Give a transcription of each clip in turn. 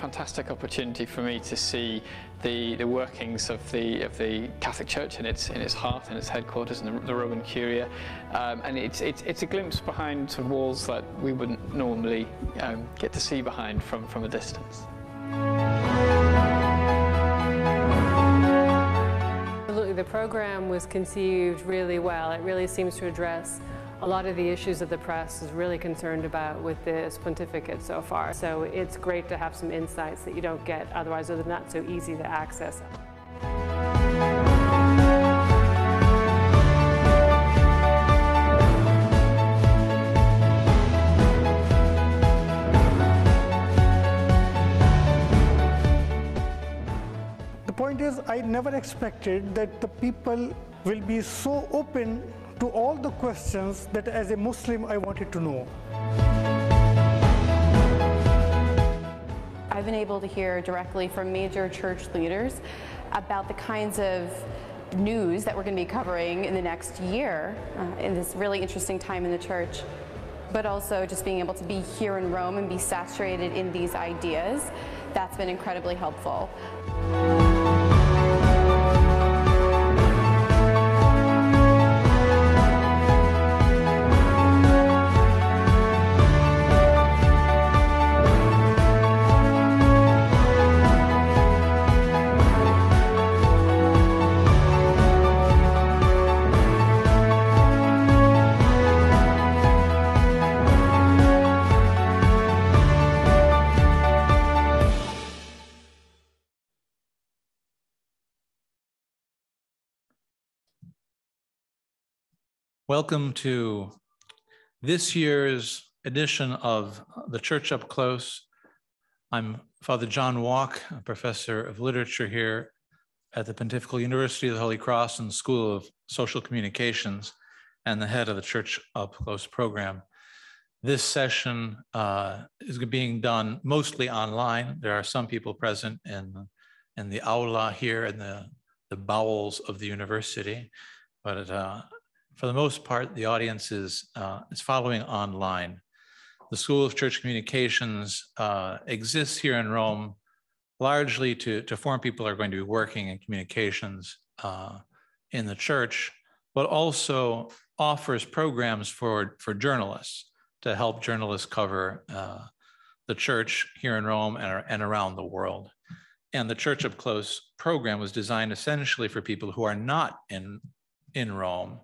fantastic opportunity for me to see the workings of the Catholic Church in its heart and its headquarters and the Roman Curia, and it's a glimpse behind sort of walls that we wouldn't normally get to see behind from a distance. Absolutely, the program was conceived really well. It really seems to address a lot of the issues that the press is really concerned about with this pontificate so far. So it's great to have some insights that you don't get otherwise, or they're not so easy to access. The point is, I never expected that the people will be so open to all the questions that as a Muslim I wanted to know. I've been able to hear directly from major church leaders about the kinds of news that we're going to be covering in the next year in this really interesting time in the church, but also just being able to be here in Rome and be saturated in these ideas. That's been incredibly helpful. Welcome to this year's edition of the Church Up Close. I'm Father John Walk, a professor of literature here at the Pontifical University of the Holy Cross and the School of Social Communications, and the head of the Church Up Close program. This session is being done mostly online. There are some people present in the aula here in the bowels of the university, but for the most part, the audience is following online. The School of Church Communications exists here in Rome largely to form people who are going to be working in communications in the church, but also offers programs for journalists to help journalists cover the church here in Rome and around the world. And the Church Up Close program was designed essentially for people who are not in Rome.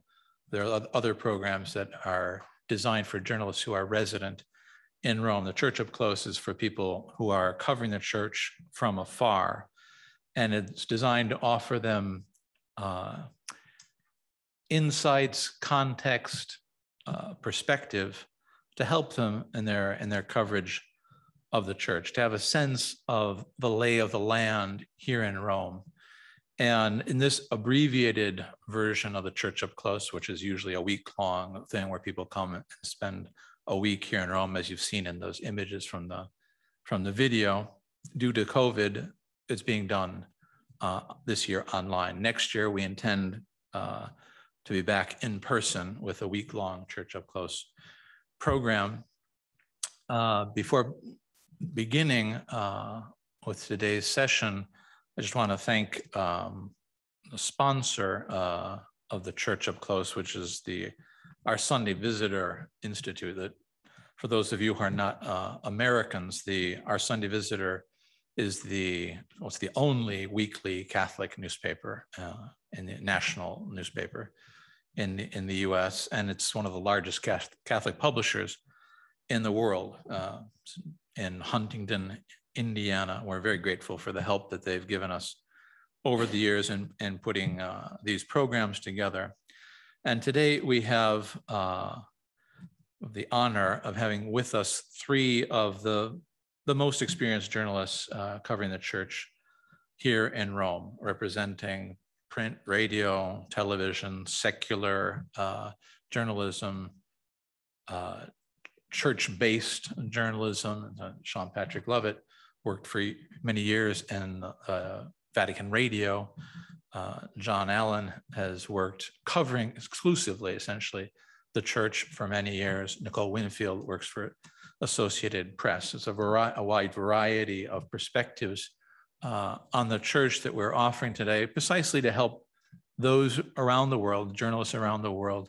There are other programs that are designed for journalists who are resident in Rome. The Church Up Close is for people who are covering the church from afar, and it's designed to offer them insights, context, perspective to help them in their coverage of the church, to have a sense of the lay of the land here in Rome. And in this abbreviated version of the Church Up Close, which is usually a week-long thing where people come and spend a week here in Rome, as you've seen in those images from the video, due to COVID, it's being done this year online. Next year, we intend to be back in person with a week-long Church Up Close program. Before beginning with today's session, I just want to thank the sponsor of the Church Up Close, which is our Sunday Visitor Institute. That, for those of you who are not Americans, our Sunday Visitor is the only weekly Catholic newspaper and the national newspaper in the U.S., and it's one of the largest Catholic publishers in the world. In Huntington, Indiana. We're very grateful for the help that they've given us over the years in putting these programs together. And today we have the honor of having with us three of the most experienced journalists covering the church here in Rome, representing print, radio, television, secular journalism, church-based journalism. Seán Patrick Lovett worked for many years in Vatican Radio. John Allen has worked covering exclusively, essentially, the church for many years. Nicole Winfield works for Associated Press. It's a wide variety of perspectives on the church that we're offering today, precisely to help those around the world, journalists around the world,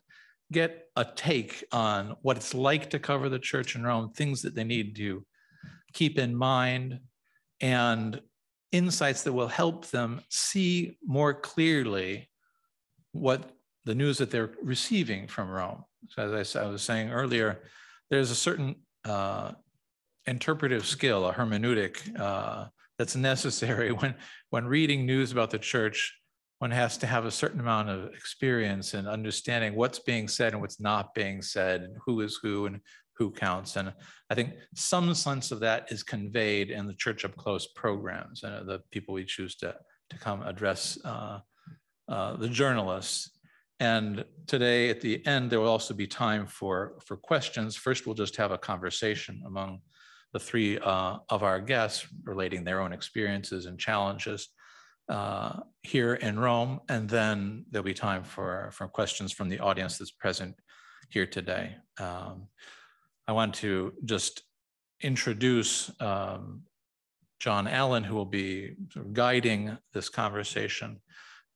get a take on what it's like to cover the church in Rome, things that they need to keep in mind, and insights that will help them see more clearly what the news that they're receiving from Rome. So as I was saying earlier, there's a certain interpretive skill, a hermeneutic, that's necessary. When reading news about the church, one has to have a certain amount of experience in understanding what's being said and what's not being said, and who is who and who counts. And I think some sense of that is conveyed in the Church Up Close programs and the people we choose to come address the journalists. And today at the end, there will also be time for questions. First, we'll just have a conversation among the three of our guests relating their own experiences and challenges here in Rome. And then there'll be time for questions from the audience that's present here today. I want to just introduce John Allen, who will be sort of guiding this conversation.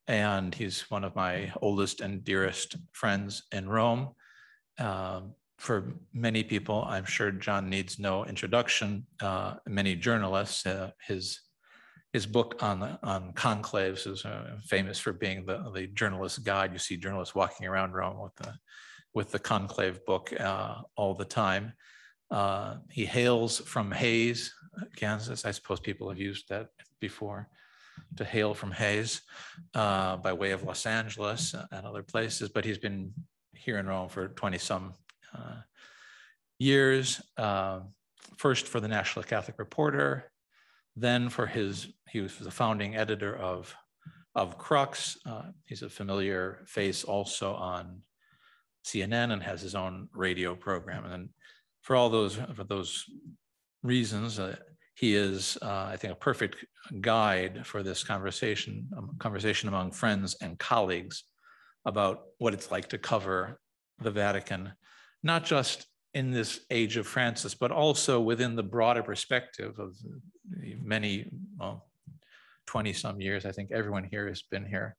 And he's one of my oldest and dearest friends in Rome. For many people, I'm sure John needs no introduction. Many journalists, his book on conclaves is famous for being the journalist guide. You see journalists walking around Rome with the conclave book all the time. He hails from Hayes, Kansas. I suppose people have used that before, to hail from Hayes by way of Los Angeles and other places, but he's been here in Rome for 20-some years, first for the National Catholic Reporter, then for he was the founding editor of Crux. He's a familiar face also on CNN and has his own radio program. And then for those reasons, he is, I think, a perfect guide for this conversation among friends and colleagues about what it's like to cover the Vatican, not just in this age of Francis, but also within the broader perspective of many, well, 20-some years. I think everyone here has been here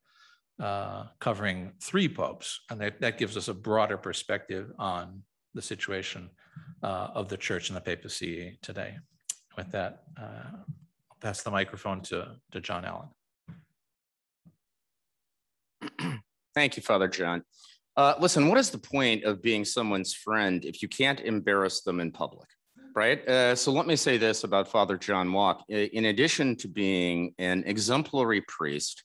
covering three popes, and that gives us a broader perspective on the situation of the church and the papacy today. With that, I'll pass the microphone to John Allen. Thank you, Father John. Listen, what is the point of being someone's friend if you can't embarrass them in public, right? So let me say this about Father John Walk. In addition to being an exemplary priest,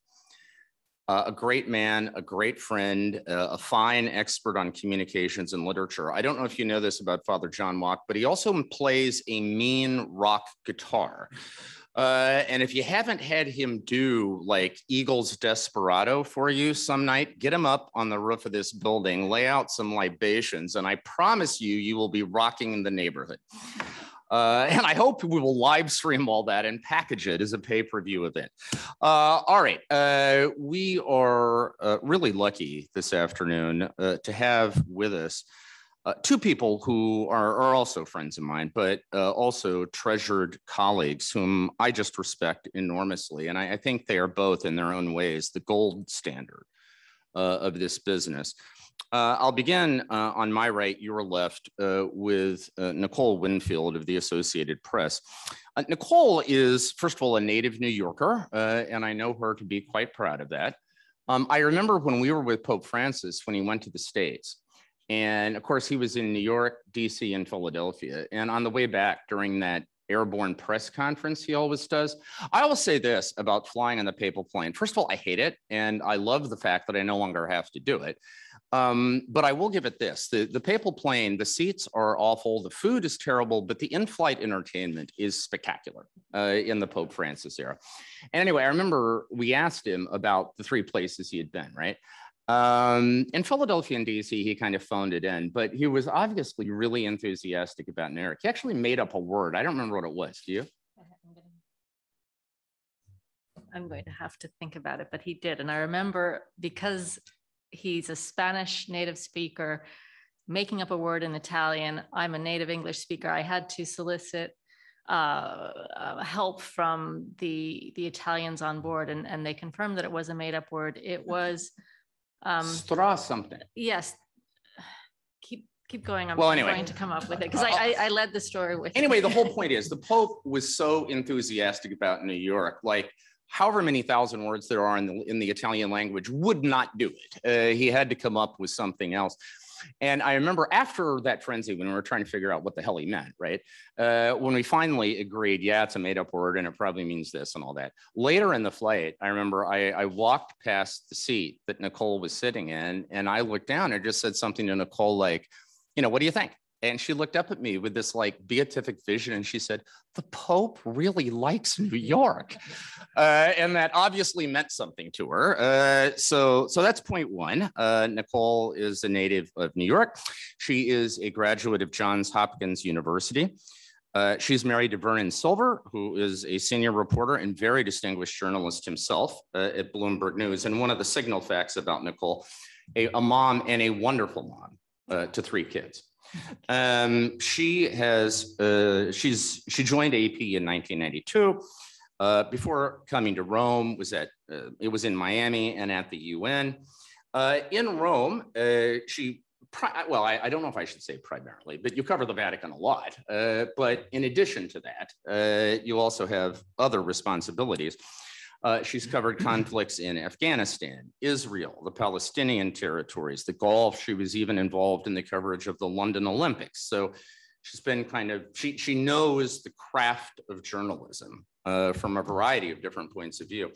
a great man, a great friend, a fine expert on communications and literature. I don't know if you know this about Father John Walk, but he also plays a mean rock guitar. And if you haven't had him do like Eagles Desperado for you some night, get him up on the roof of this building, lay out some libations, and I promise you, you will be rocking in the neighborhood. And I hope we will live stream all that and package it as a pay-per-view event. All right, we are really lucky this afternoon to have with us two people who are also friends of mine, but also treasured colleagues whom I just respect enormously. And I think they are both in their own ways the gold standard of this business. I'll begin on my right, your left, with Nicole Winfield of the Associated Press. Nicole is, first of all, a native New Yorker, and I know her to be quite proud of that. I remember when we were with Pope Francis when he went to the States. And of course, he was in New York, D.C., and Philadelphia. And on the way back during that airborne press conference he always does. I will say this about flying on the papal plane. First of all, I hate it, and I love the fact that I no longer have to do it. But I will give it this. The papal plane, the seats are awful, the food is terrible, but the in-flight entertainment is spectacular in the Pope Francis era. And anyway, I remember we asked him about the three places he had been, right? In Philadelphia and D.C., he kind of phoned it in, but he was obviously really enthusiastic about New York. He actually made up a word. I don't remember what it was. Do you? I'm going to have to think about it, but he did. And I remember because he's a Spanish native speaker, making up a word in Italian. I'm a native English speaker. I had to solicit help from the Italians on board, and they confirmed that it was a made-up word. It was straw something. Yes. Keep going. I'm trying to come up with it because I led the story with. Anyway, the whole point is the Pope was so enthusiastic about New York, like however many thousand words there are in the Italian language would not do it. He had to come up with something else. And I remember after that frenzy, when we were trying to figure out what the hell he meant, right? When we finally agreed, yeah, it's a made up word and it probably means this and all that. Later in the flight, I remember I walked past the seat that Nicole was sitting in and I looked down and just said something to Nicole like, you know, what do you think? And she looked up at me with this like beatific vision and she said, the Pope really likes New York. And that obviously meant something to her. So that's point one. Nicole is a native of New York. She is a graduate of Johns Hopkins University. She's married to Vernon Silver, who is a senior reporter and very distinguished journalist himself at Bloomberg News. And one of the signal facts about Nicole, a mom and a wonderful mom to three kids. She joined AP in 1992 before coming to Rome. It was in Miami and at the UN. In Rome, I don't know if I should say primarily, but you cover the Vatican a lot. But in addition to that, you also have other responsibilities. She's covered conflicts in Afghanistan, Israel, the Palestinian territories, the Gulf. She was even involved in the coverage of the London Olympics. So she's been she knows the craft of journalism from a variety of different points of view.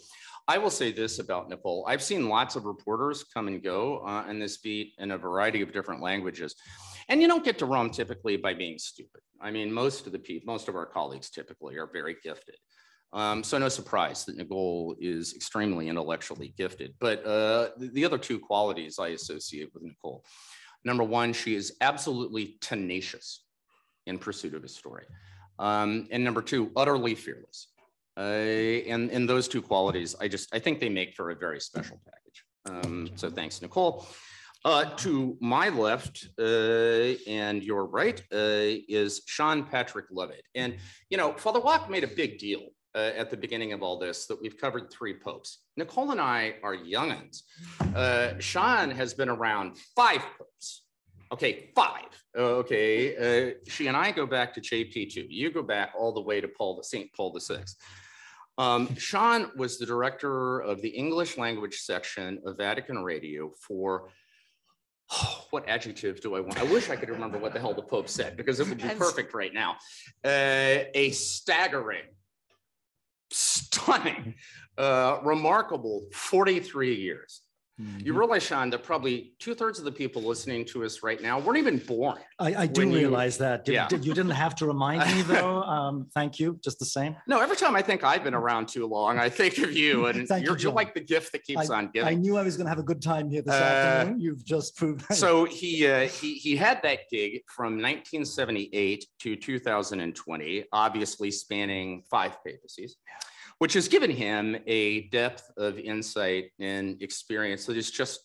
I will say this about Nicole. I've seen lots of reporters come and go on this beat in a variety of different languages. And you don't get to Rome typically by being stupid. I mean, most of our colleagues typically are very gifted. So no surprise that Nicole is extremely intellectually gifted, but the other two qualities I associate with Nicole. Number one, she is absolutely tenacious in pursuit of a story. And number two, utterly fearless. And those two qualities, I think they make for a very special package. So thanks, Nicole. To my left and your right is Seán Patrick Lovett. And, you know, Father Walk made a big deal at the beginning of all this, that we've covered three popes. Nicole and I are young'uns. Seán has been around five popes. Okay, five. Okay, she and I go back to JP2. You go back all the way to St. Paul VI. Seán was the director of the English language section of Vatican Radio for what adjective do I want? I wish I could remember what the hell the Pope said because it would be perfect right now. A staggering, stunning, remarkable 43 years. Mm-hmm. You realize, Seán, that probably 2/3 of the people listening to us right now weren't even born. I do realize that. You didn't have to remind me, though. Thank you, just the same. No, every time I think I've been around too long, I think of you, and you're like the gift that keeps on giving. I knew I was going to have a good time here this afternoon. You've just proved that. So he had that gig from 1978 to 2020, obviously spanning five papacies, which has given him a depth of insight and experience that is just,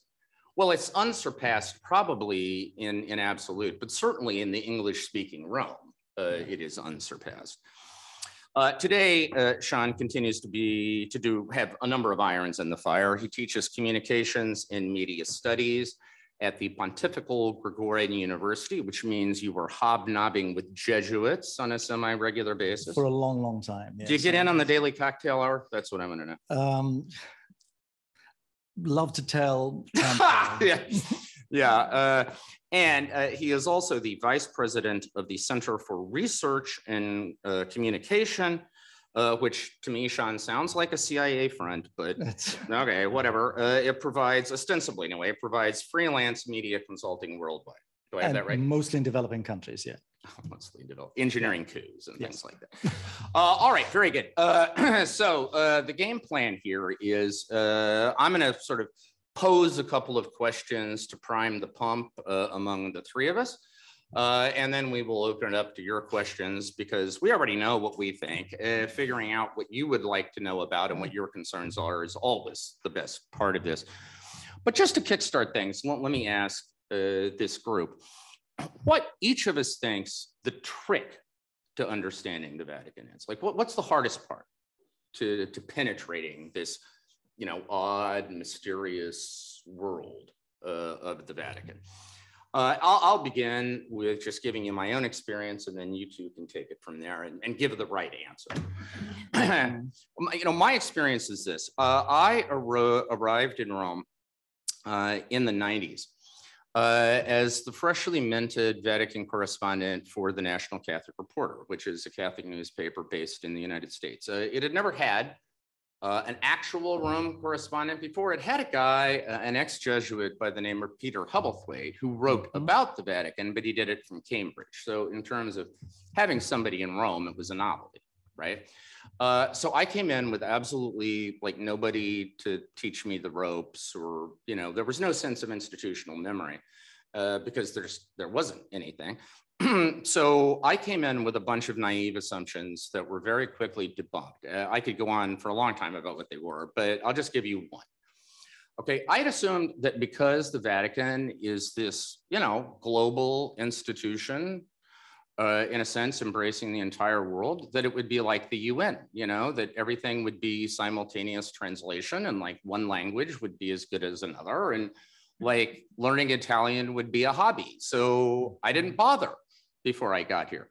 well, it's unsurpassed probably in absolute, but certainly in the English-speaking realm, it is unsurpassed. Today, Seán continues to have a number of irons in the fire. He teaches communications and media studies at the Pontifical Gregorian University, which means you were hobnobbing with Jesuits on a semi-regular basis. For a long, long time. Yes. Do you get in on the daily cocktail hour? That's what I want to know. Love to tell. Yeah. Yeah. And he is also the vice president of the Center for Research and Communication, which to me, Seán, sounds like a CIA front, but okay, whatever. It provides freelance media consulting worldwide. Do I have that right? Mostly in developing countries, yeah. Mostly in developing, engineering coups and things like that. All right, very good. So the game plan here is I'm gonna sort of pose a couple of questions to prime the pump among the three of us. And then we will open it up to your questions because we already know what we think. Figuring out what you would like to know about and what your concerns are is always the best part of this. But just to kickstart things, let me ask this group. what each of us thinks the trick to understanding the Vatican is. Like, what's the hardest part to penetrating this, you know, odd, mysterious world of the Vatican? I'll begin with just giving you my own experience, and then you two can take it from there and give the right answer. You know, my experience is this. I arrived in Rome in the 90s as the freshly minted Vatican correspondent for the National Catholic Reporter, which is a Catholic newspaper based in the United States. It had never had an actual Rome correspondent before. It had a guy, an ex-Jesuit by the name of Peter Hubblethwaite, who wrote about the Vatican, but he did it from Cambridge. So in terms of having somebody in Rome, it was a novelty, right? So I came in with absolutely like nobody to teach me the ropes, or, you know, there was no sense of institutional memory because there wasn't anything. So I came in with a bunch of naive assumptions that were very quickly debunked. I could go on for a long time about what they were, but I'll just give you one. Okay, I had assumed that because the Vatican is this, you know, global institution, in a sense, embracing the entire world, that it would be like the UN, you know, that everything would be simultaneous translation, and like one language would be as good as another, and like learning Italian would be a hobby. So I didn't bother before I got here.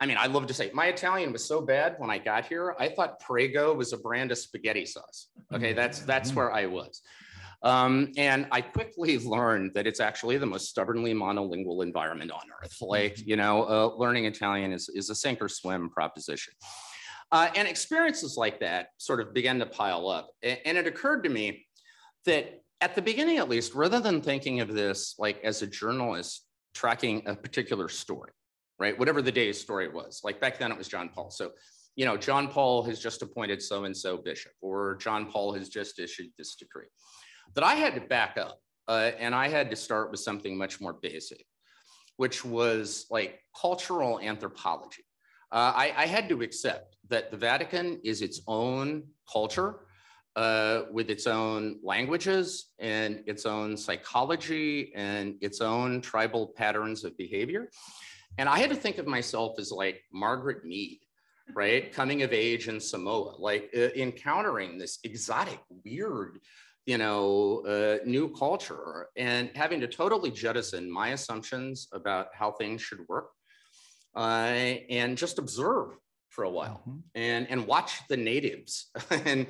I mean, I love to say my Italian was so bad when I got here, I thought Prego was a brand of spaghetti sauce. Okay, that's where I was. And I quickly learned that it's actually the most stubbornly monolingual environment on earth. Like, you know, learning Italian is a sink or swim proposition. And experiences like that sort of began to pile up. And it occurred to me that at the beginning, at least, rather than thinking of this like as a journalist tracking a particular story, right? Whatever the day's story was, like back then it was John Paul. So, you know, John Paul has just appointed so-and-so bishop, or John Paul has just issued this decree. That I had to back up and I had to start with something much more basic, which was like cultural anthropology. I had to accept that the Vatican is its own culture, with its own languages and its own psychology and its own tribal patterns of behavior. And I had to think of myself as like Margaret Mead, right? Coming of age in Samoa, like encountering this exotic, weird, you know, new culture, and having to totally jettison my assumptions about how things should work and just observe for a while, and watch the natives and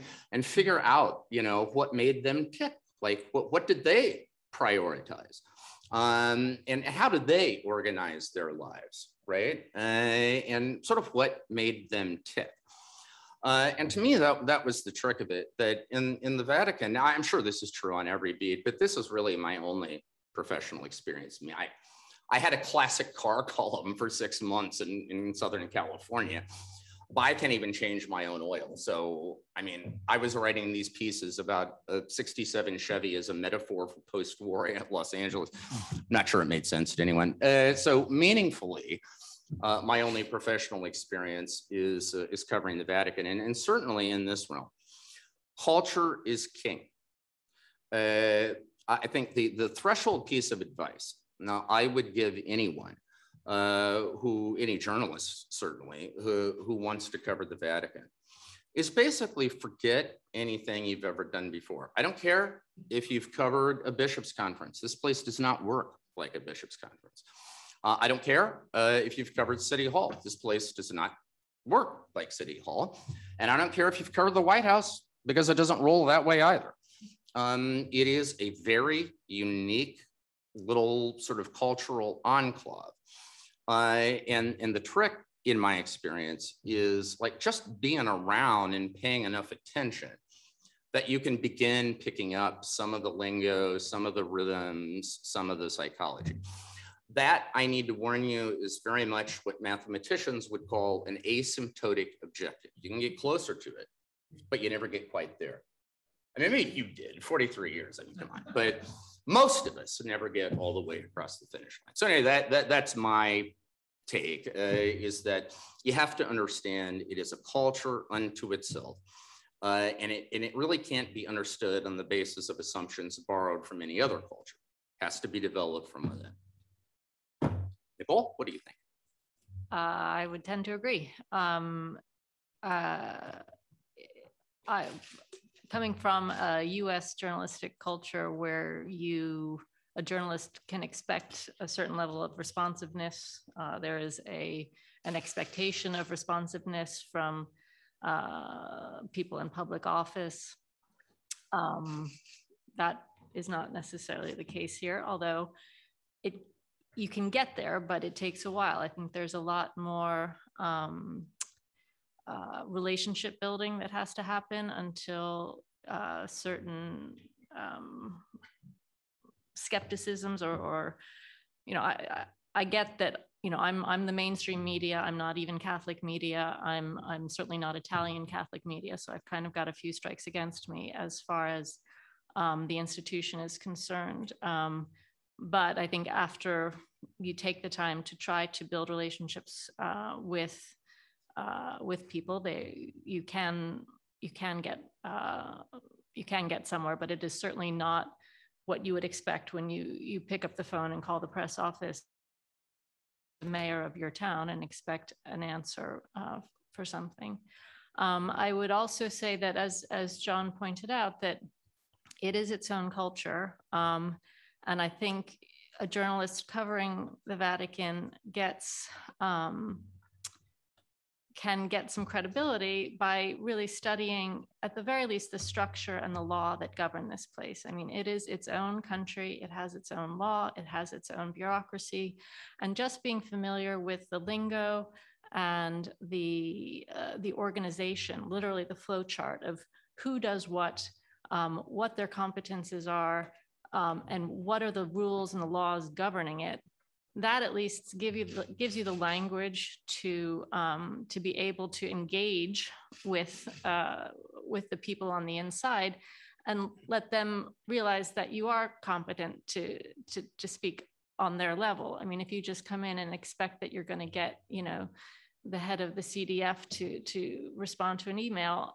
figure out, you know, what made them tick, like what did they prioritize, and how did they organize their lives, right? And sort of what made them tick. And to me, that was the trick of it, that in the Vatican, now I'm sure this is true on every beat, but this is really my only professional experience. I mean, I had a classic car column for 6 months in Southern California. But I can't even change my own oil. So, I mean, I was writing these pieces about a 67 Chevy as a metaphor for post-war at Los Angeles. I'm not sure it made sense to anyone. So meaningfully, my only professional experience is covering the Vatican. And certainly in this realm, culture is king. I think the threshold piece of advice, now I would give anyone, any journalist certainly, who wants to cover the Vatican, is basically forget anything you've ever done before. I don't care if you've covered a bishop's conference. This place does not work like a bishop's conference. I don't care if you've covered City Hall. This place does not work like City Hall. And I don't care if you've covered the White House, because it doesn't roll that way either. It is a very unique little sort of cultural enclave. And the trick, in my experience, is like just being around and paying enough attention that you can begin picking up some of the lingo, some of the rhythms, some of the psychology. That, I need to warn you, is very much what mathematicians would call an asymptotic objective. You can get closer to it, but you never get quite there. I mean, maybe you did, 43 years, I mean, come on. But most of us never get all the way across the finish line. So anyway, that's my take, is that you have to understand it is a culture unto itself. And it really can't be understood on the basis of assumptions borrowed from any other culture. It has to be developed from within. Nicole, what do you think? I would tend to agree. Coming from a US journalistic culture where a journalist can expect a certain level of responsiveness, there is an expectation of responsiveness from people in public office. That is not necessarily the case here, although you can get there, but it takes a while. I think there's a lot more relationship building that has to happen until certain skepticisms or you know, I get that, you know, I'm the mainstream media. I'm not even Catholic media. I'm certainly not Italian Catholic media. So I've kind of got a few strikes against me as far as the institution is concerned. But I think after you take the time to try to build relationships with people, you can get somewhere. But it is certainly not what you would expect when you pick up the phone and call the press office, the mayor of your town, and expect an answer for something. I would also say that, as John pointed out, that it is its own culture. And I think a journalist covering the Vatican can get some credibility by really studying, at the very least, the structure and the law that govern this place. I mean, it is its own country, it has its own law, it has its own bureaucracy, and just being familiar with the lingo and the organization, literally the flow chart of who does what their competences are, and what are the rules and the laws governing it. That at least gives you the language to be able to engage with the people on the inside, and let them realize that you are competent to speak on their level. I mean, if you just come in and expect that you're going to get, you know, the head of the CDF to respond to an email,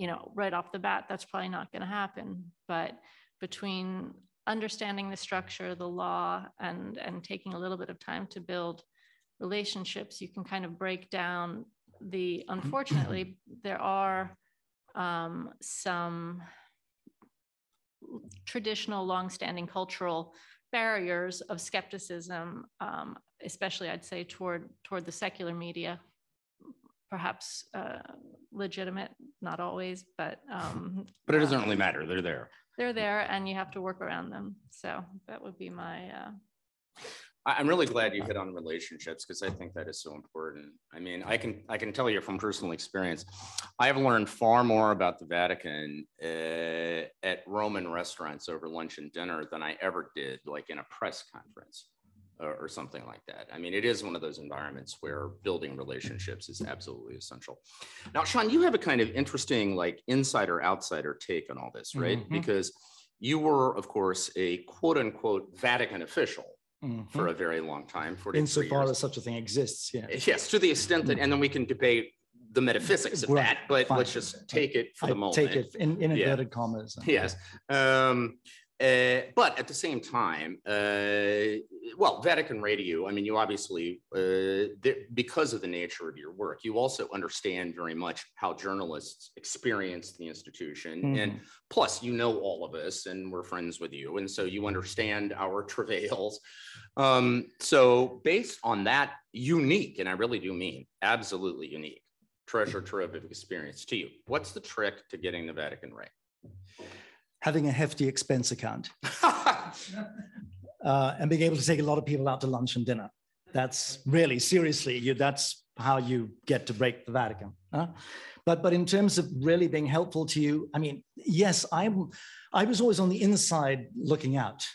you know, right off the bat, that's probably not going to happen. But between understanding the structure, the law, and taking a little bit of time to build relationships, you can kind of break down the, unfortunately, there are some traditional longstanding cultural barriers of skepticism, especially I'd say toward the secular media, perhaps legitimate, not always, but it doesn't really matter, they're there. They're there, and you have to work around them. So that would be my. I'm really glad you hit on relationships, because I think that is so important. I mean, I can tell you from personal experience, I have learned far more about the Vatican at Roman restaurants over lunch and dinner than I ever did, like in a press conference or something like that. I mean, it is one of those environments where building relationships is absolutely essential. Now, Seán, you have a kind of interesting, like, insider outsider take on all this, right? Mm-hmm. Because you were, of course, a quote unquote Vatican official mm-hmm. for a very long time. Insofar as such a thing exists, yeah. Yes, to the extent that, and then we can debate the metaphysics of that, but fine. Let's just take it for the moment. Take it in inverted commas. Yes. But at the same time, well, Vatican Radio, I mean, you obviously, because of the nature of your work, you also understand very much how journalists experience the institution. Mm. And plus, you know all of us, and we're friends with you, and so you understand our travails. So based on that unique, and I really do mean absolutely unique, treasure trove of experience to you, what's the trick to getting the Vatican right? Having a hefty expense account and being able to take a lot of people out to lunch and dinner. That's really, seriously, that's how you get to break the Vatican. But in terms of really being helpful to you, I mean, yes, I was always on the inside looking out.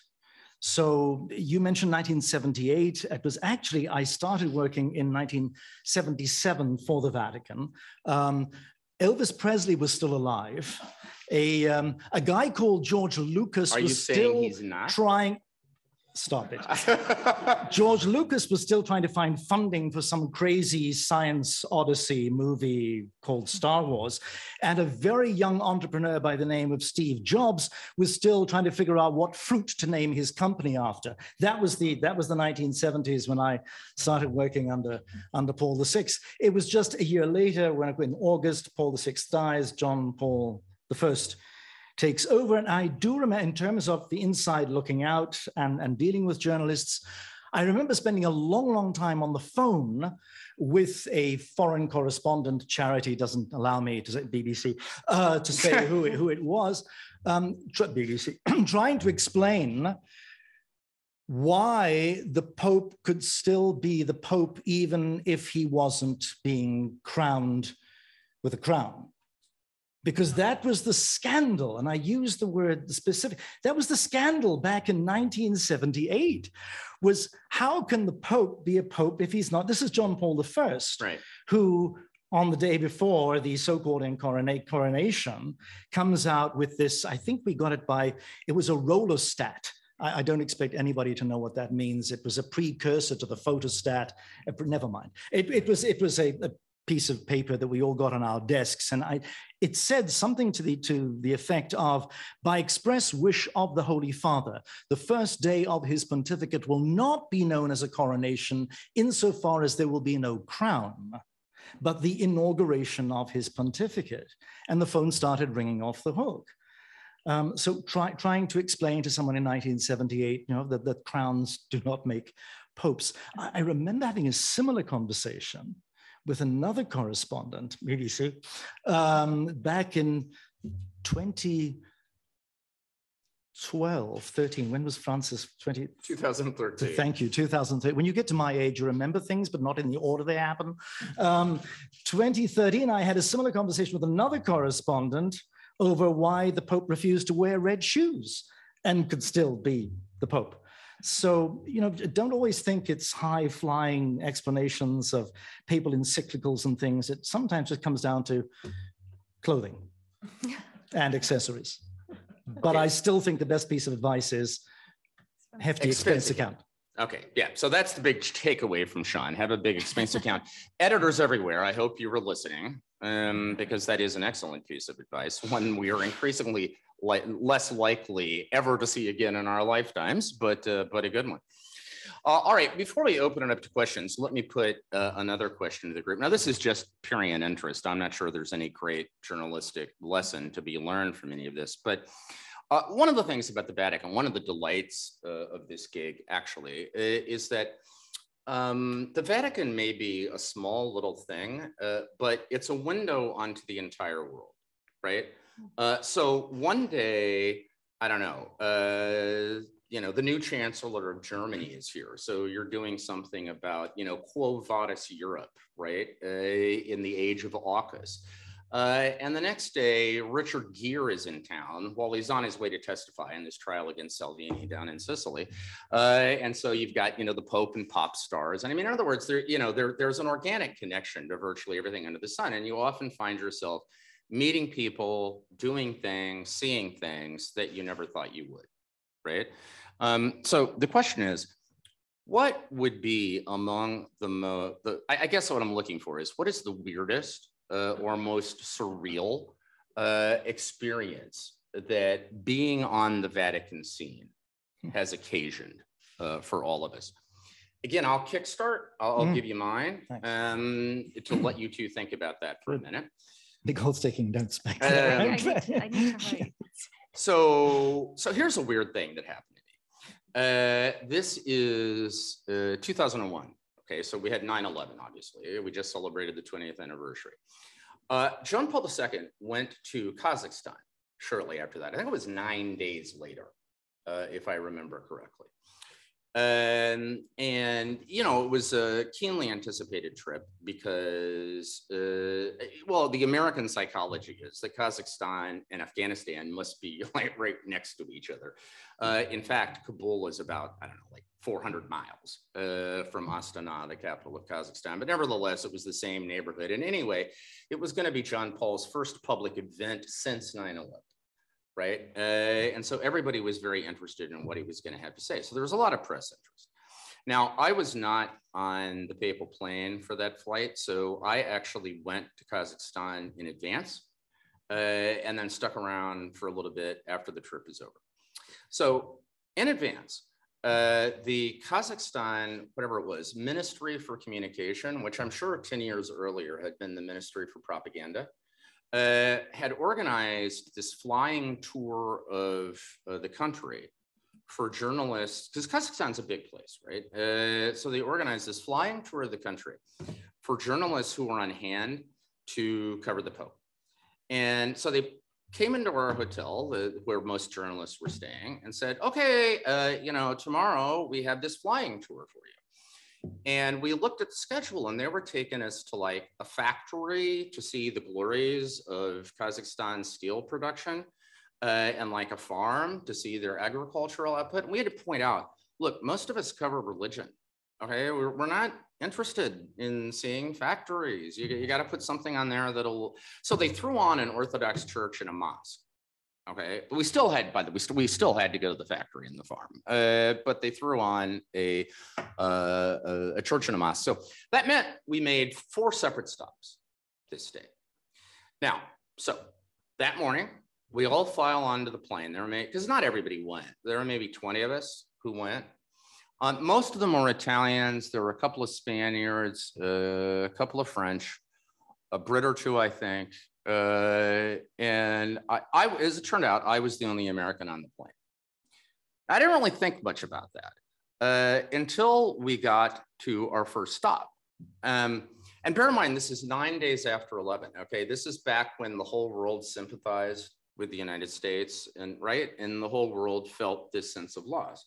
So you mentioned 1978. It was actually, I started working in 1977 for the Vatican. Elvis Presley was still alive. A guy called George Lucas was still trying. Stop it. George Lucas was still trying to find funding for some crazy science odyssey movie called Star Wars. And a very young entrepreneur by the name of Steve Jobs was still trying to figure out what fruit to name his company after. That was the 1970s when I started working under Paul VI. It was just a year later when in August, Paul VI dies, John Paul I takes over. And I do remember, in terms of the inside looking out and dealing with journalists, I remember spending a long, long time on the phone with a foreign correspondent. Charity doesn't allow me to say BBC, to say who it was, BBC, trying to explain why the Pope could still be the Pope even if he wasn't being crowned with a crown. Because that was the scandal, and I use the word specific, that was the scandal back in 1978, was how can the Pope be a Pope if he's not? This is John Paul I, right, who on the day before the so-called coronation comes out with this, I think we got it by, it was a rolostat. I don't expect anybody to know what that means. It was a precursor to the photostat, never mind. It was a piece of paper that we all got on our desks. And it said something to the effect of, by express wish of the Holy Father, the first day of his pontificate will not be known as a coronation insofar as there will be no crown, but the inauguration of his pontificate. And the phone started ringing off the hook. So trying to explain to someone in 1978, you know, that crowns do not make popes. I remember having a similar conversation with another correspondent, BBC, back in 2012, 13, when was Francis? 2013. Thank you, 2013. When you get to my age, you remember things, but not in the order they happen. 2013, I had a similar conversation with another correspondent over why the Pope refused to wear red shoes and could still be the Pope. So, you know, don't always think it's high-flying explanations of people in encyclicals and things. It sometimes just comes down to clothing and accessories. But okay. I still think the best piece of advice is hefty expense account. Okay, yeah. So that's the big takeaway from Seán. Have a big expense account. Editors everywhere, I hope you were listening, because that is an excellent piece of advice, one we are increasingly less likely ever to see again in our lifetimes, but a good one. All right, before we open it up to questions, let me put another question to the group. Now, this is just purely interest. I'm not sure there's any great journalistic lesson to be learned from any of this, but one of the things about the Vatican, one of the delights of this gig, actually, is that the Vatican may be a small little thing, but it's a window onto the entire world, right? So one day, I don't know, you know, the new chancellor of Germany is here. So you're doing something about, you know, Quo Vadis Europe, right? In the age of AUKUS. And the next day, Richard Gere is in town while he's on his way to testify in this trial against Salvini down in Sicily. And so you've got, you know, the Pope and pop stars. And I mean, in other words, there, you know, there's an organic connection to virtually everything under the sun. And you often find yourself meeting people, doing things, seeing things that you never thought you would, right? So the question is, what would be among I guess what I'm looking for is, what is the weirdest or most surreal experience that being on the Vatican scene has occasioned for all of us? Again, I'll kickstart, I'll give you mine to let you two think about that for a minute. Nicole's taking notes back there. I need to write. So here's a weird thing that happened to me. This is 2001. Okay, so we had 9/11, obviously. We just celebrated the 20th anniversary. John Paul II went to Kazakhstan shortly after that. I think it was 9 days later, if I remember correctly. And you know, it was a keenly anticipated trip because, well, the American psychology is that Kazakhstan and Afghanistan must be like right next to each other. In fact, Kabul is about, I don't know, like 400 miles from Astana, the capital of Kazakhstan, but nevertheless, it was the same neighborhood. And anyway, it was going to be John Paul's first public event since 9/11. right? And so everybody was very interested in what he was going to have to say. So there was a lot of press interest. Now, I was not on the papal plane for that flight, so I actually went to Kazakhstan in advance and then stuck around for a little bit after the trip is over. So in advance, the Kazakhstan, whatever it was, Ministry for Communication, which I'm sure 10 years earlier had been the Ministry for Propaganda, had organized this flying tour of the country for journalists, because Kazakhstan's a big place, right? So they organized this flying tour of the country for journalists who were on hand to cover the Pope. And so they came into our hotel, where most journalists were staying, and said, okay, you know, tomorrow we have this flying tour for you. And we looked at the schedule, and they were taking us to like a factory to see the glories of Kazakhstan's steel production. And like a farm to see their agricultural output. And we had to point out, look, most of us cover religion, okay? We're not interested in seeing factories. You gotta put something on there that'll, so they threw on an Orthodox church and a mosque, okay? But we still had, we still had to go to the factory and the farm, but they threw on a church and a mosque. So that meant we made 4 separate stops this day. Now, so that morning, we all file onto the plane. There were maybe, because not everybody went. There were maybe 20 of us who went. Most of them were Italians. There were a couple of Spaniards, a couple of French, a Brit or two, I think. And I, as it turned out, I was the only American on the plane. I didn't really think much about that until we got to our first stop. And bear in mind, this is 9 days after 11, okay? This is back when the whole world sympathized with the United States, and right, and the whole world felt this sense of loss.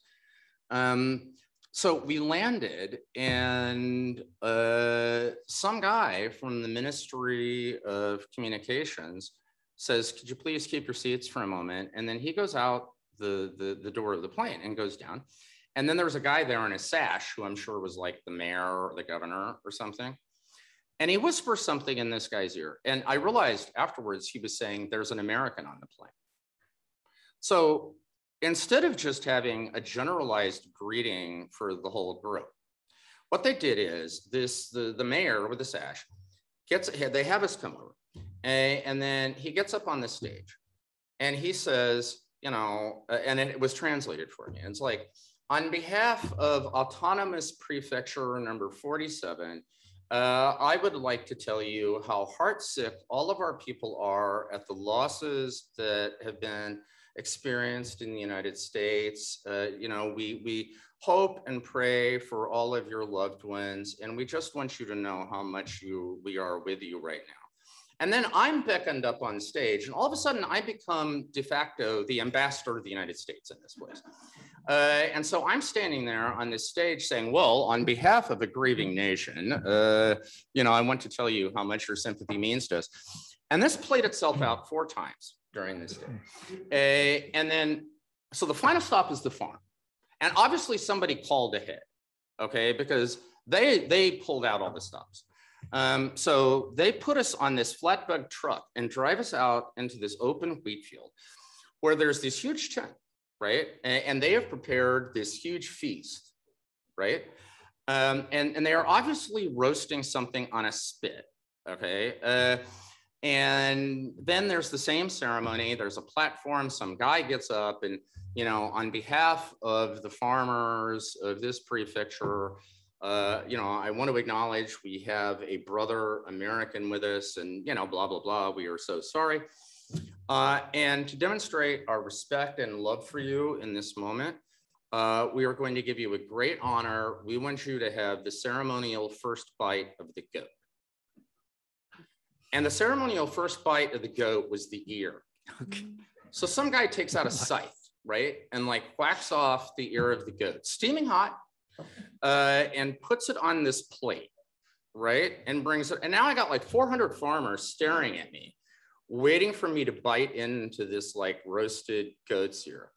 So we landed, and some guy from the Ministry of Communications says, "Could you please keep your seats for a moment?" And then he goes out the door of the plane and goes down. And then there was a guy there in a sash who I'm sure was like the mayor or the governor or something. And he whispers something in this guy's ear. And I realized afterwards he was saying there's an American on the plane. So instead of just having a generalized greeting for the whole group, what they did is this, the mayor with the sash, gets ahead, they have us come over. And then he gets up on the stage and he says, you know, and it was translated for me. And it's like, on behalf of Autonomous Prefecture number 47, I would like to tell you how heartsick all of our people are at the losses that have been experienced in the United States. You know, we hope and pray for all of your loved ones, and we just want you to know how much we are with you right now. And then I'm beckoned up on stage, and all of a sudden I become de facto the ambassador of the United States in this place. And so I'm standing there on this stage saying, well, on behalf of a grieving nation, you know, I want to tell you how much your sympathy means to us. And this played itself out 4 times during this day. And then, so the final stop is the farm. And obviously somebody called ahead, okay, because they pulled out all the stops. So they put us on this flatbed truck and drive us out into this open wheat field where there's this huge tent, right? And they have prepared this huge feast, right? And they are obviously roasting something on a spit, okay? And then there's the same ceremony. There's a platform. Some guy gets up and, you know, on behalf of the farmers of this prefecture, you know, I want to acknowledge we have a brother American with us and, you know, blah, blah, blah, we are so sorry. And to demonstrate our respect and love for you in this moment, we are going to give you a great honor. We want you to have the ceremonial first bite of the goat. And the ceremonial first bite of the goat was the ear. Okay. So some guy takes out a scythe, right? And like whacks off the ear of the goat, steaming hot. And puts it on this plate, right? And brings it, and now I got like 400 farmers staring at me, waiting for me to bite into this like roasted goat's ear.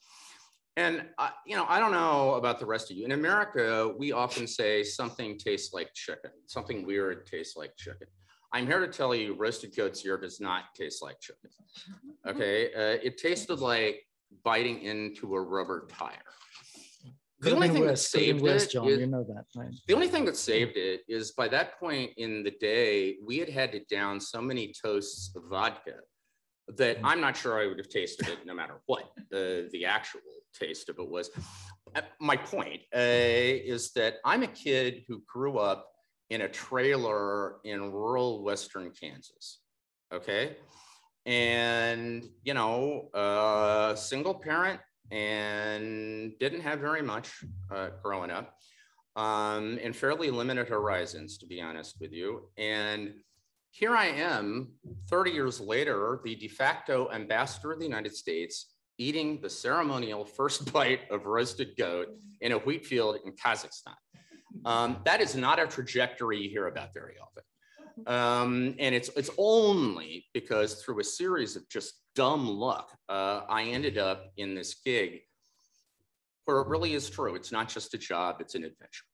And, you know, I don't know about the rest of you. In America, we often say something tastes like chicken, something weird tastes like chicken. I'm here to tell you roasted goat's ear does not taste like chicken, okay? It tasted like biting into a rubber tire. The only thing that saved it, you know that, right? The only thing that saved it is by that point in the day, we had had to down so many toasts of vodka that I'm not sure I would have tasted it no matter what the actual taste of it was. My point is that I'm a kid who grew up in a trailer in rural Western Kansas, okay? And, you know, single parent, and didn't have very much growing up, and fairly limited horizons, to be honest with you. And here I am, 30 years later, the de facto ambassador of the United States, eating the ceremonial first bite of roasted goat in a wheat field in Kazakhstan. That is not a trajectory you hear about very often. And it's only because through a series of just dumb luck, I ended up in this gig where it really is true. It's not just a job, it's an adventure.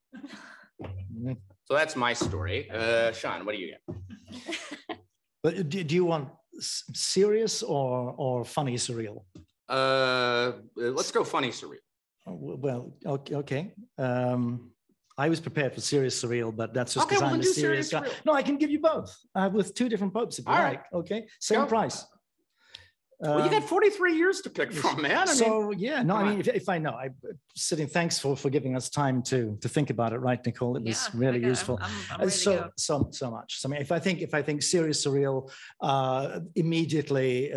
So that's my story. Seán, what do you got? But do you want serious or funny surreal? Let's go funny surreal. Well, okay. I was prepared for serious surreal, but that's just because I'm a serious guy. No, I can give you both with two different popes if you like. Okay, same price. Well, you got 43 years to pick from, man. If I know, thanks for giving us time to think about it, right, Nicole? It was really useful. I'm so much. So, I mean, if I think serious surreal, immediately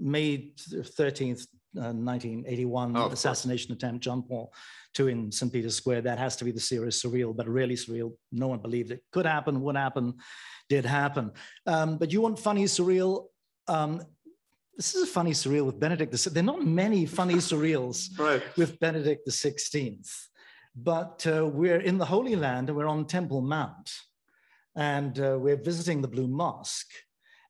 May 13th. 1981 assassination attempt, John Paul II in St. Peter's Square. That has to be the serious surreal, but really surreal. No one believed it could happen, would happen, did happen. But you want funny surreal? This is a funny surreal with Benedict XVI. There are not many funny surreals with Benedict XVI, but we're in the Holy Land and we're on Temple Mount and we're visiting the Blue Mosque.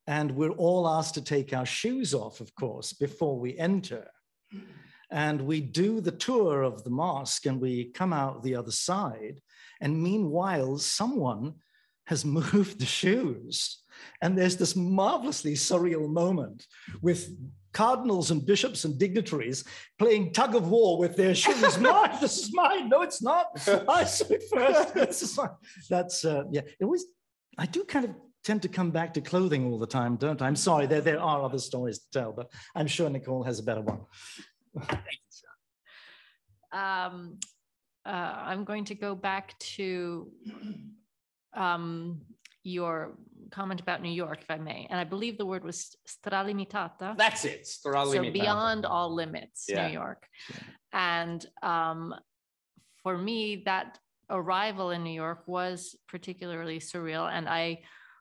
And we're all asked to take our shoes off, of course, before we enter. And we do the tour of the mosque and we come out the other side. And meanwhile, someone has moved the shoes. And there's this marvelously surreal moment with cardinals and bishops and dignitaries playing tug of war with their shoes. No, this is mine. No, it's not. I saw it first. This is mine. That's, yeah, it was, I do kind of tend to come back to clothing all the time, don't I? I'm sorry, there are other stories to tell, but I'm sure Nicole has a better one. Thank you, Seán. I'm going to go back to your comment about New York, if I may. And I believe the word was stralimitata. That's it, stralimitata. So beyond all limits, New York. And for me, that arrival in New York was particularly surreal. And I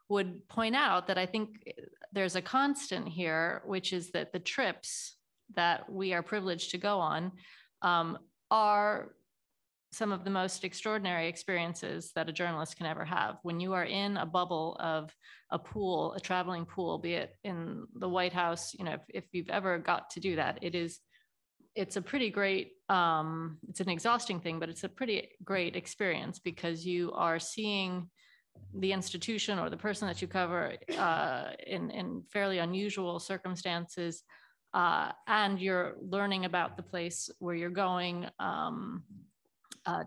would point out that I think there's a constant here, which is that the trips that we are privileged to go on are some of the most extraordinary experiences that a journalist can ever have. When you are in a bubble of a pool, a traveling pool, be it in the White House, you know, if you've ever got to do that, it's a pretty great, it's an exhausting thing, but it's a pretty great experience because you are seeing the institution or the person that you cover in fairly unusual circumstances, and you're learning about the place where you're going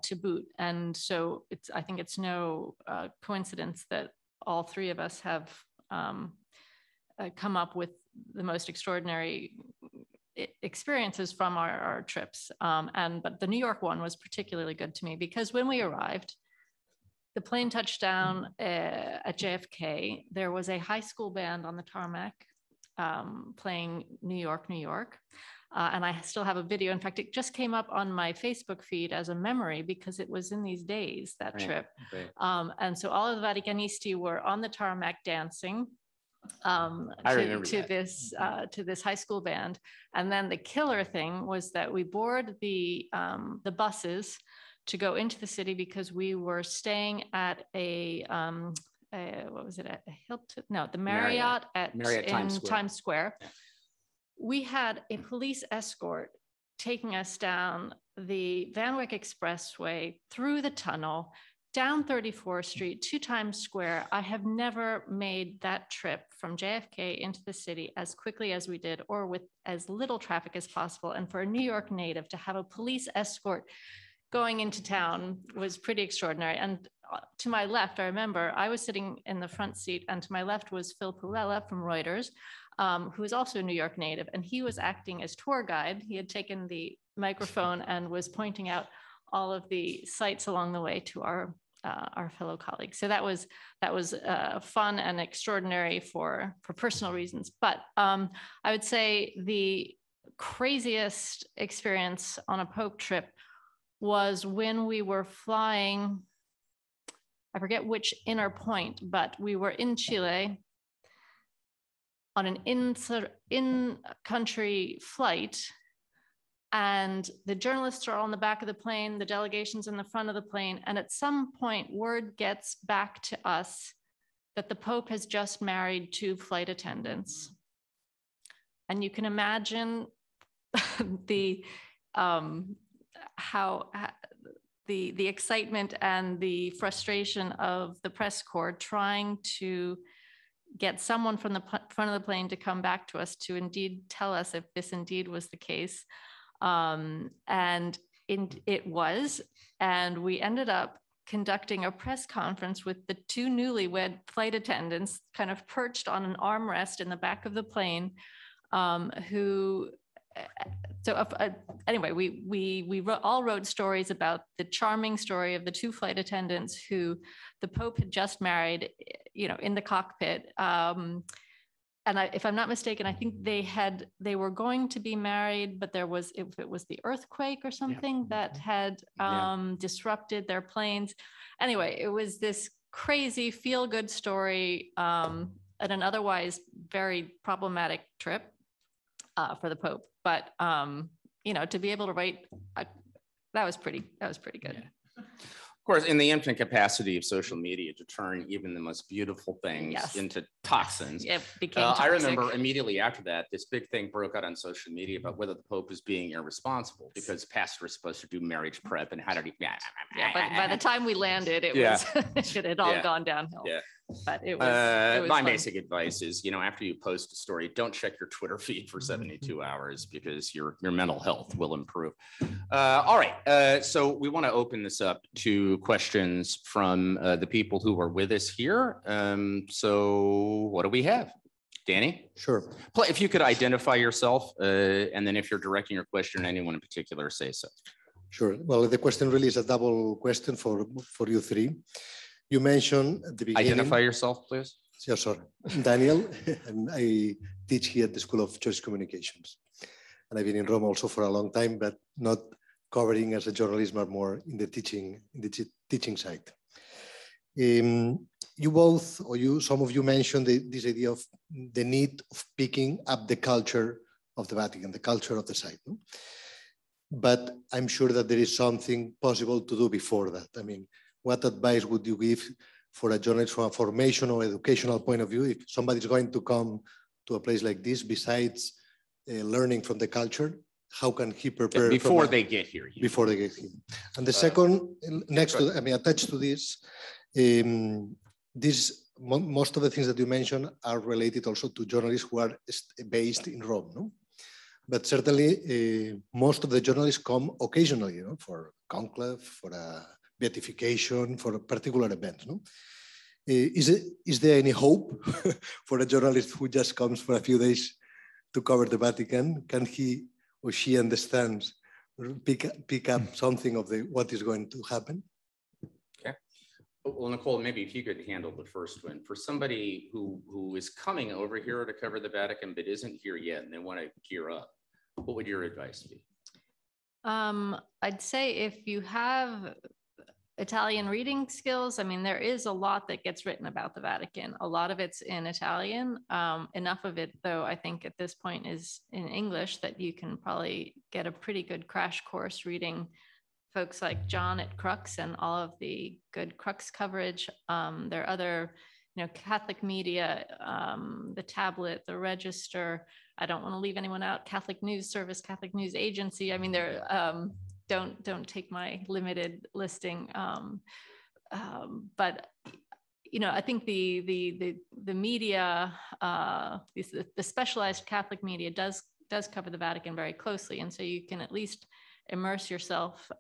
to boot. And so I think it's no coincidence that all three of us have come up with the most extraordinary experiences from our trips. But the New York one was particularly good to me because when we arrived, the plane touched down at JFK. There was a high school band on the tarmac playing New York, New York. And I still have a video. In fact, it just came up on my Facebook feed as a memory because it was in these days, that trip. And so all of the Vaticanisti were on the tarmac dancing to this high school band. And then the killer thing was that we board the buses to go into the city because we were staying at the Marriott in Times Square. We had a police escort taking us down the Van Wyck Expressway through the tunnel down 34th Street to Times Square. I have never made that trip from JFK into the city as quickly as we did, or with as little traffic as possible. And for a New York native to have a police escort going into town was pretty extraordinary. And to my left, I remember I was sitting in the front seat, and to my left was Phil Pullella from Reuters, who is also a New York native. And he was acting as tour guide. He had taken the microphone and was pointing out all of the sites along the way to our fellow colleagues. So that was fun and extraordinary for personal reasons. But I would say the craziest experience on a Pope trip was when we were flying, I forget which inner point, but we were in Chile on an in-country flight, and the journalists are all in the back of the plane, the delegation's in the front of the plane, and at some point word gets back to us that the Pope has just married two flight attendants. And you can imagine how the excitement and the frustration of the press corps trying to get someone from the front of the plane to come back to us to indeed tell us if this indeed was the case. It was, and we ended up conducting a press conference with the two newlywed flight attendants kind of perched on an armrest in the back of the plane, anyway, we all wrote stories about the charming story of the two flight attendants who the Pope had just married, you know, in the cockpit. If I'm not mistaken, I think they were going to be married, but it was the earthquake or something that had disrupted their planes. Anyway, it was this crazy feel-good story at an otherwise very problematic trip for the Pope. But, to be able to write, that was pretty good. Yeah. Of course, in the infinite capacity of social media to turn even the most beautiful things into toxins. It became toxic. I remember immediately after that, this big thing broke out on social media about whether the Pope was being irresponsible because pastors are supposed to do marriage prep and how did he... Yeah, but by the time we landed, it had all gone downhill. Yeah. But it was my fun. Basic advice is, after you post a story, don't check your Twitter feed for 72 hours because your mental health will improve. All right. So we want to open this up to questions from the people who are with us here. So what do we have? Danny? Sure. If you could identify yourself, and then if you're directing your question to anyone in particular, say so. Sure. Well, the question really is a double question for you three. You mentioned at the beginning. Identify yourself, please. Yeah, sorry. Daniel, and I teach here at the School of Social Communications. And I've been in Rome also for a long time, but not covering as a journalist, but more in the teaching side. Some of you mentioned this idea of the need of picking up the culture of the Vatican, the culture of the site. No? But I'm sure that there is something possible to do before that. I mean, what advice would you give for a journalist from a formation or educational point of view if somebody's going to come to a place like this, besides learning from the culture? How can he prepare before they get here? Before they get here. And the second, attached to this, most of the things that you mentioned are related also to journalists who are based in Rome. No? But certainly most of the journalists come occasionally, for conclave, for a beatification, for a particular event. No? Is there any hope for a journalist who just comes for a few days to cover the Vatican? Can he or she understands, pick up something of what is going to happen? Okay. Well, Nicole, maybe if you could handle the first one. For somebody who is coming over here to cover the Vatican but isn't here yet and they want to gear up, what would your advice be? I'd say if you have Italian reading skills, there is a lot that gets written about the Vatican. A lot of it's in Italian. Enough of it, though, I think at this point is in English that you can probably get a pretty good crash course reading folks like John at Crux and all of the good Crux coverage. There are other, Catholic media, the Tablet, the Register. I don't want to leave anyone out. Catholic News Service, Catholic News Agency. Don't take my limited listing But you know, I think the media, the specialized Catholic media does cover the Vatican very closely, and so you can at least immerse yourself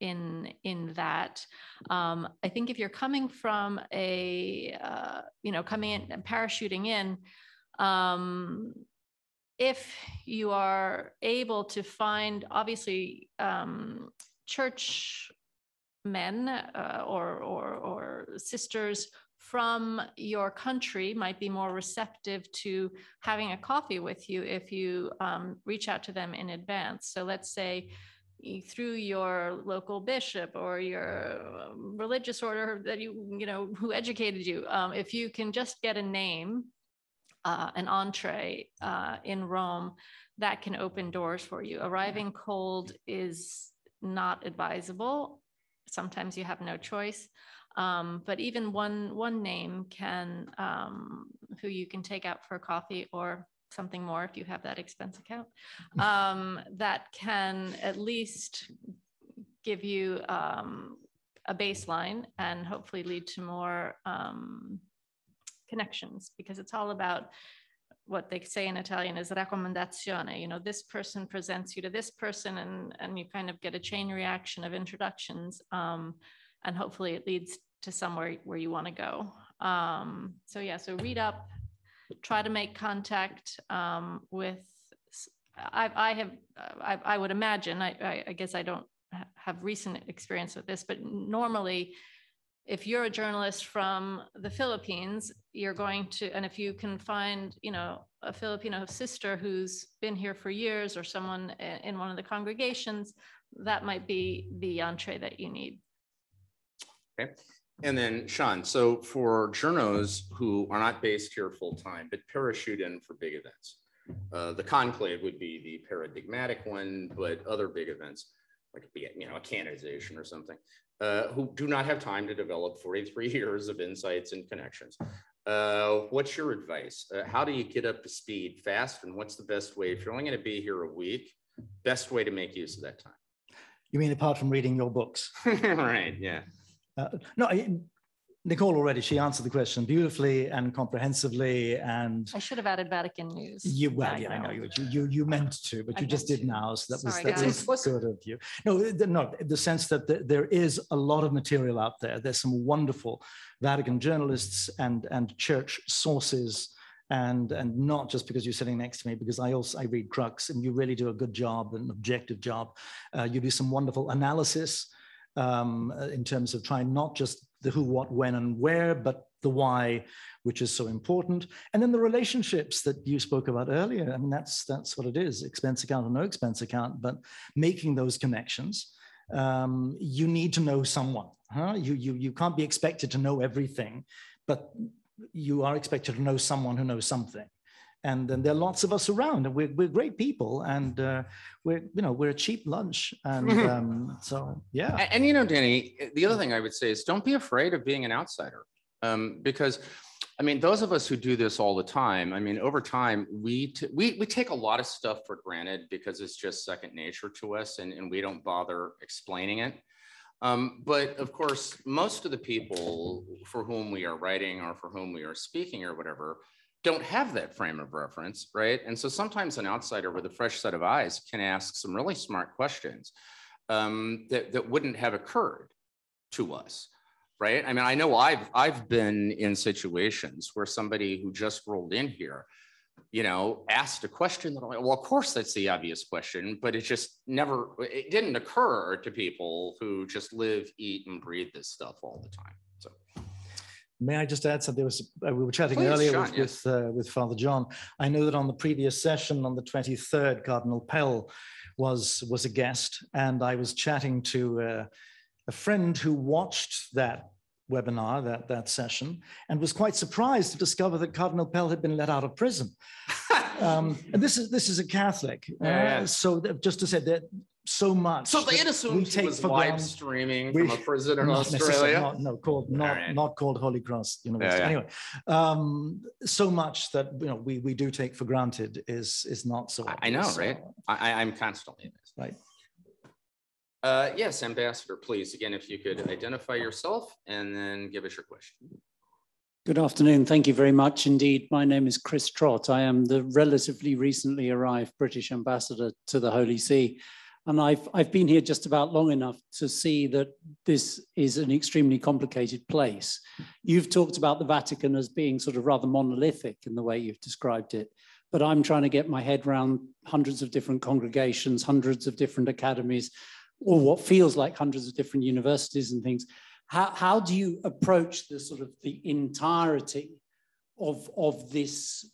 in that. I think if you're coming from a coming in and parachuting in, if you are able to find, obviously, church men or sisters from your country might be more receptive to having a coffee with you if you reach out to them in advance. So let's say through your local bishop or your religious order that who educated you, if you can just get a name, an entree in Rome, that can open doors for you. Arriving cold is not advisable. Sometimes you have no choice. But even one name can, who you can take out for a coffee or something more if you have that expense account, that can at least give you a baseline and hopefully lead to more connections, because it's all about what they say in Italian is raccomandazione. You know, this person presents you to this person, and you kind of get a chain reaction of introductions, and hopefully it leads to somewhere where you want to go. So yeah, so read up, try to make contact with, I would imagine, I guess I don't have recent experience with this, but normally if you're a journalist from the Philippines, you're going to, and if you can find, a Filipino sister who's been here for years or someone in one of the congregations, that might be the entree that you need. Okay. And then Seán, so for journos who are not based here full time, but parachute in for big events, the conclave would be the paradigmatic one, but other big events, like a canonization or something, who do not have time to develop 43 years of insights and connections. What's your advice? How do you get up to speed fast? And what's the best way, if you're only going to be here a week, best way to make use of that time? You mean apart from reading your books? Right, yeah. No, Nicole already, she answered the question beautifully and comprehensively, and I should have added Vatican News. I know you meant to, but you just did now, so that was good of you. No, the sense that there is a lot of material out there. There's some wonderful Vatican journalists and church sources. And not just because you're sitting next to me, because I read Crux, and you really do a good job, an objective job. You do some wonderful analysis. In terms of trying not just the who, what, when, and where, but the why, which is so important. And then the relationships that you spoke about earlier. I mean, that's what it is, expense account or no expense account, but making those connections. You need to know someone. Huh? You can't be expected to know everything, but you are expected to know someone who knows something. And then there are lots of us around, and we're great people, and we're a cheap lunch, and so yeah. And Danny, the other thing I would say is don't be afraid of being an outsider, because I mean, those of us who do this all the time, I mean, over time we take a lot of stuff for granted because it's just second nature to us, and we don't bother explaining it. But of course, most of the people for whom we are writing or for whom we are speaking or whatever don't have that frame of reference, right? And so sometimes an outsider with a fresh set of eyes can ask some really smart questions that wouldn't have occurred to us, right? I mean, I know I've been in situations where somebody who just rolled in here, asked a question that I'm like, well, of course, that's the obvious question, but it didn't occur to people who just live, eat, and breathe this stuff all the time, so. May I just add something? We were chatting earlier, Seán, with Father John. I know that on the previous session, on the 23rd, Cardinal Pell was a guest, and I was chatting to a friend who watched that webinar, that session, and was quite surprised to discover that Cardinal Pell had been let out of prison. And this is a Catholic, so just to say that. So much. So they assumed he was live streaming from a prison in Australia. Not called Holy Cross University. Yeah, yeah. Anyway, so much that we do take for granted is not so obvious. I know, right? I'm constantly in this. Right. Yes, Ambassador, please. Again, if you could identify yourself and then give us your question. Good afternoon. Thank you very much indeed. My name is Chris Trott. I am the relatively recently arrived British ambassador to the Holy See. And I've been here just about long enough to see that this is an extremely complicated place. You've talked about the Vatican as being sort of rather monolithic in the way you've described it. But I'm trying to get my head around hundreds of different congregations, hundreds of different academies, or what feels like hundreds of different universities and things. How do you approach the sort of the entirety of this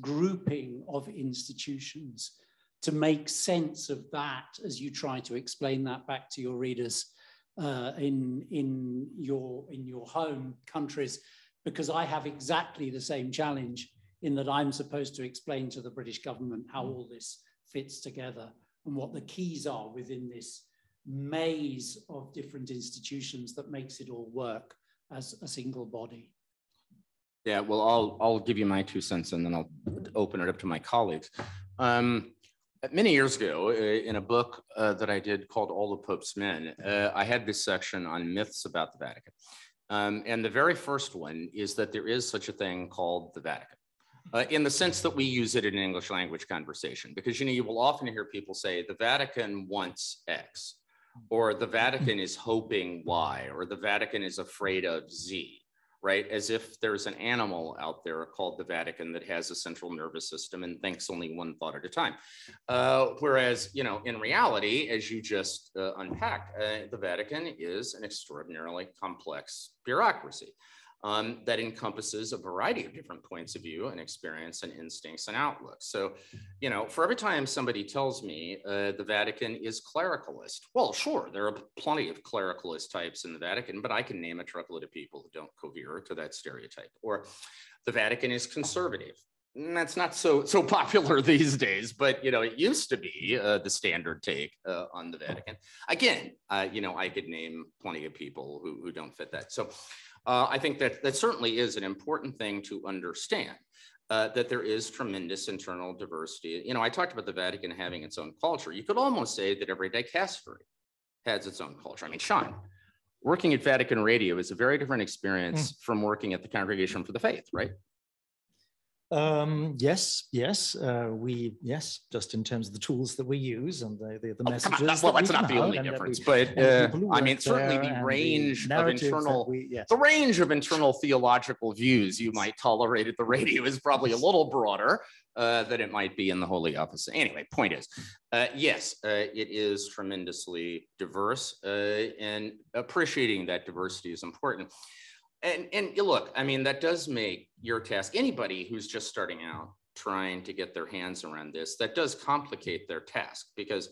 grouping of institutions to make sense of that as you try to explain that back to your readers in your home countries? Because I have exactly the same challenge in that I'm supposed to explain to the British government how all this fits together and what the keys are within this maze of different institutions that makes it all work as a single body. Yeah, well, I'll give you my 2 cents and then I'll open it up to my colleagues. Many years ago, in a book that I did called All the Pope's Men, I had this section on myths about the Vatican. And the very first one is that there is such a thing called the Vatican. In the sense that we use it in English language conversation, because you will often hear people say the Vatican wants X, or the Vatican is hoping Y, or the Vatican is afraid of Z, right? As if there's an animal out there called the Vatican that has a central nervous system and thinks only one thought at a time. Whereas, in reality, as you just unpacked, the Vatican is an extraordinarily complex bureaucracy. That encompasses a variety of different points of view and experience and instincts and outlooks. So, for every time somebody tells me the Vatican is clericalist, well, sure, there are plenty of clericalist types in the Vatican, but I can name a truckload of people who don't cohere to that stereotype. Or the Vatican is conservative. And that's not so popular these days, but it used to be the standard take on the Vatican. Again, I could name plenty of people who don't fit that. So I think that certainly is an important thing to understand, that there is tremendous internal diversity. I talked about the Vatican having its own culture. You could almost say that every dicastery has its own culture. I mean, Seán, working at Vatican Radio is a very different experience from working at the Congregation for the Faith, right? Yes, just in terms of the tools that we use and the messages. Well, that's not the only difference, but I mean, certainly the range of internal theological views you might tolerate at the radio is probably a little broader than it might be in the Holy Office. Anyway, point is, yes, it is tremendously diverse, and appreciating that diversity is important. And look, I mean, that does make your task, anybody who's just starting out trying to get their hands around this, that does complicate their task because,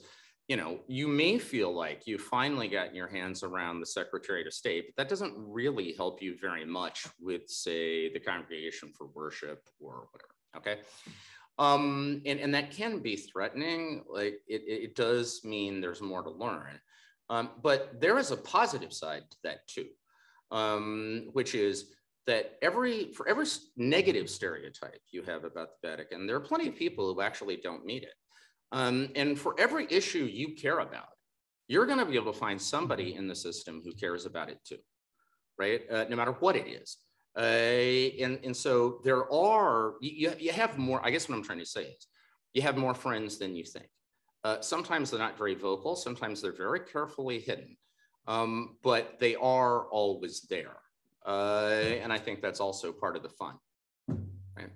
you may feel like you finally got your hands around the Secretary of State, but that doesn't really help you very much with, say, the Congregation for Worship or whatever, okay? And that can be threatening. Like it does mean there's more to learn, but there is a positive side to that too. Which is that for every negative stereotype you have about the Vatican, there are plenty of people who actually don't meet it. And for every issue you care about, you're going to be able to find somebody in the system who cares about it too, right? No matter what it is. And so there are, you have more, I guess what I'm trying to say is, you have more friends than you think. Sometimes they're not very vocal, sometimes they're very carefully hidden. But they are always there. And I think that's also part of the fun, right?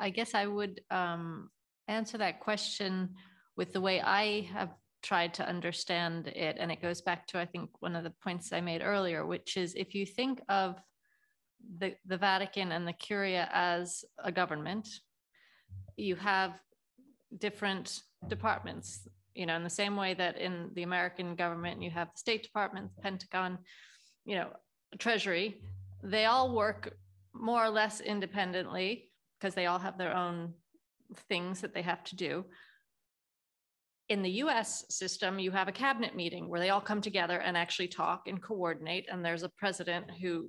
I guess I would answer that question with the way I have tried to understand it. And it goes back to, I think, one of the points I made earlier, which is if you think of the Vatican and the Curia as a government, you have different departments. In the same way that in the American government, you have the State Department, the Pentagon, Treasury, they all work more or less independently because they all have their own things that they have to do. In the US system, you have a cabinet meeting where they all come together and actually talk and coordinate. And there's a president who,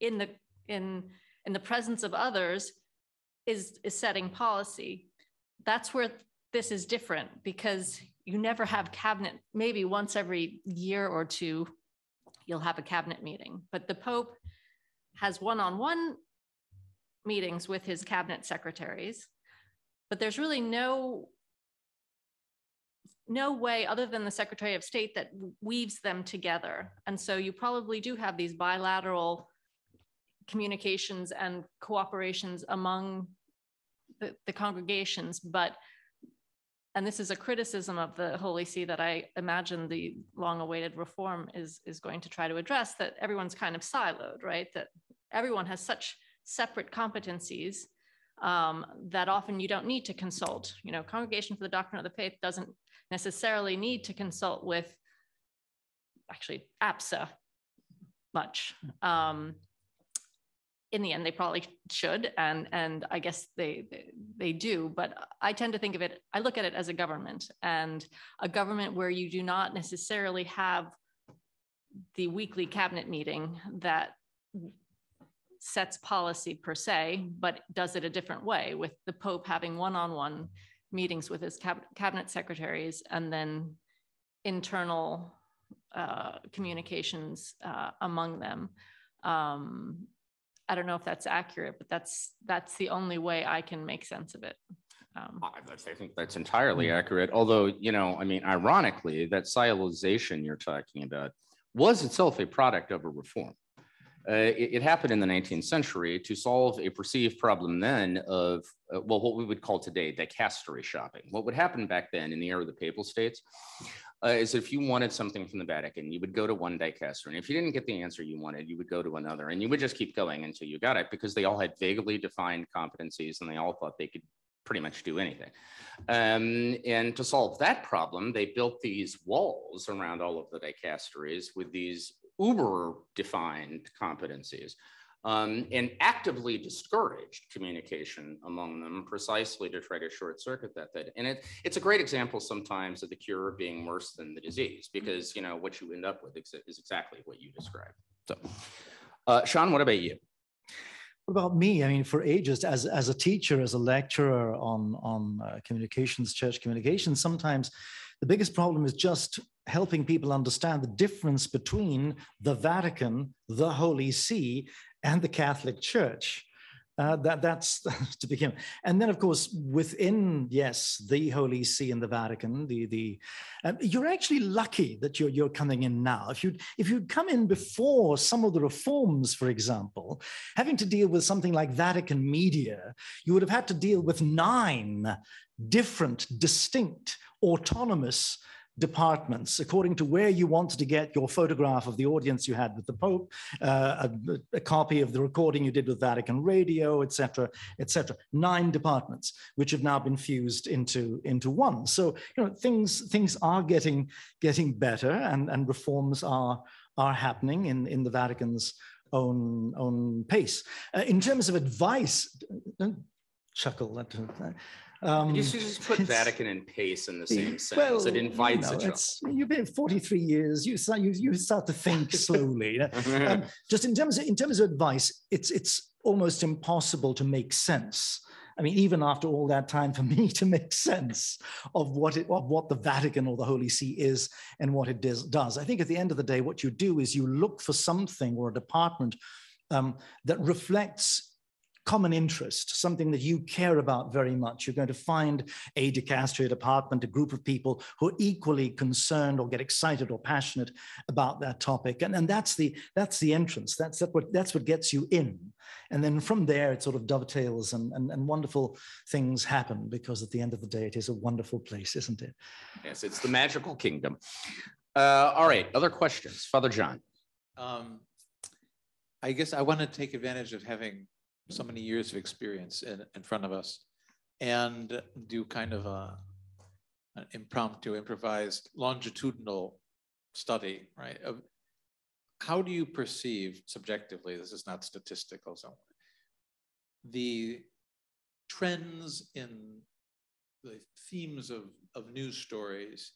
in the presence of others, is setting policy. That's where this is different because you never have cabinet, maybe once every year or two, you'll have a cabinet meeting. But the Pope has one-on-one meetings with his cabinet secretaries, but there's really no way other than the Secretary of State that weaves them together. And so you probably do have these bilateral communications and cooperations among the congregations, but, and this is a criticism of the Holy See that I imagine the long-awaited reform is going to try to address, that everyone's kind of siloed, right? That everyone has such separate competencies that often you don't need to consult. You know, Congregation for the Doctrine of the Faith doesn't necessarily need to consult with, actually, APSA much. In the end, they probably should, and I guess they do, but I tend to think of it, I look at it as a government, and a government where you do not necessarily have the weekly cabinet meeting that sets policy per se, but does it a different way, with the Pope having one-on-one meetings with his cabinet secretaries, and then internal communications among them. I don't know if that's accurate, but that's the only way I can make sense of it. I think that's entirely accurate. Although, you know, I mean, ironically, that siloization you're talking about was itself a product of a reform. It happened in the 19th century to solve a perceived problem then of, well, what we would call today dicastery shopping. What would happen back then in the era of the Papal States is if you wanted something from the Vatican, you would go to one dicaster. And if you didn't get the answer you wanted, you would go to another. And you would just keep going until you got it, because they all had vaguely defined competencies and they all thought they could pretty much do anything. And to solve that problem, they built these walls around all of the dicasteries with these uber-defined competencies, and actively discouraged communication among them precisely to try to short-circuit that. And it's a great example sometimes of the cure being worse than the disease, because, you know, what you end up with is exactly what you described. So, Seán, what about you? What about me? I mean, for ages, as a teacher, as a lecturer on communications, church communications, sometimes the biggest problem is just helping people understand the difference between the Vatican, the Holy See, and the Catholic Church. That's to begin. And then, of course, within, yes, the Holy See and the Vatican, you're actually lucky that you're coming in now. If you'd come in before some of the reforms, for example, having to deal with something like Vatican media, you would have had to deal with 9 different, distinct, autonomous departments, according to where you wanted to get your photograph of the audience you had with the Pope, a copy of the recording you did with Vatican Radio, etc., etc. 9 departments, which have now been fused into one. So, you know, things are getting better, and reforms are happening in the Vatican's own pace. In terms of advice, don't chuckle at that. You should just put Vatican and pace in the same sense. Well, it invites you've been 43 years. You start to think slowly. Just in terms of advice, it's almost impossible to make sense. I mean, even after all that time, for me to make sense of what the Vatican or the Holy See is and what it does. I think at the end of the day, what you do is you look for something or a department that reflects common interest, something that you care about very much. You're going to find a dicastery, a department, a group of people who are equally concerned or get excited or passionate about that topic. And that's the entrance. That's what gets you in. And then from there, it sort of dovetails and wonderful things happen, because at the end of the day, it is a wonderful place, isn't it? Yes, it's the magical kingdom. All right, other questions? Father John. I guess I want to take advantage of having so many years of experience in front of us, and do kind of an impromptu, improvised, longitudinal study, right? Of how do you perceive subjectively, this is not statistical, so the trends in the themes of news stories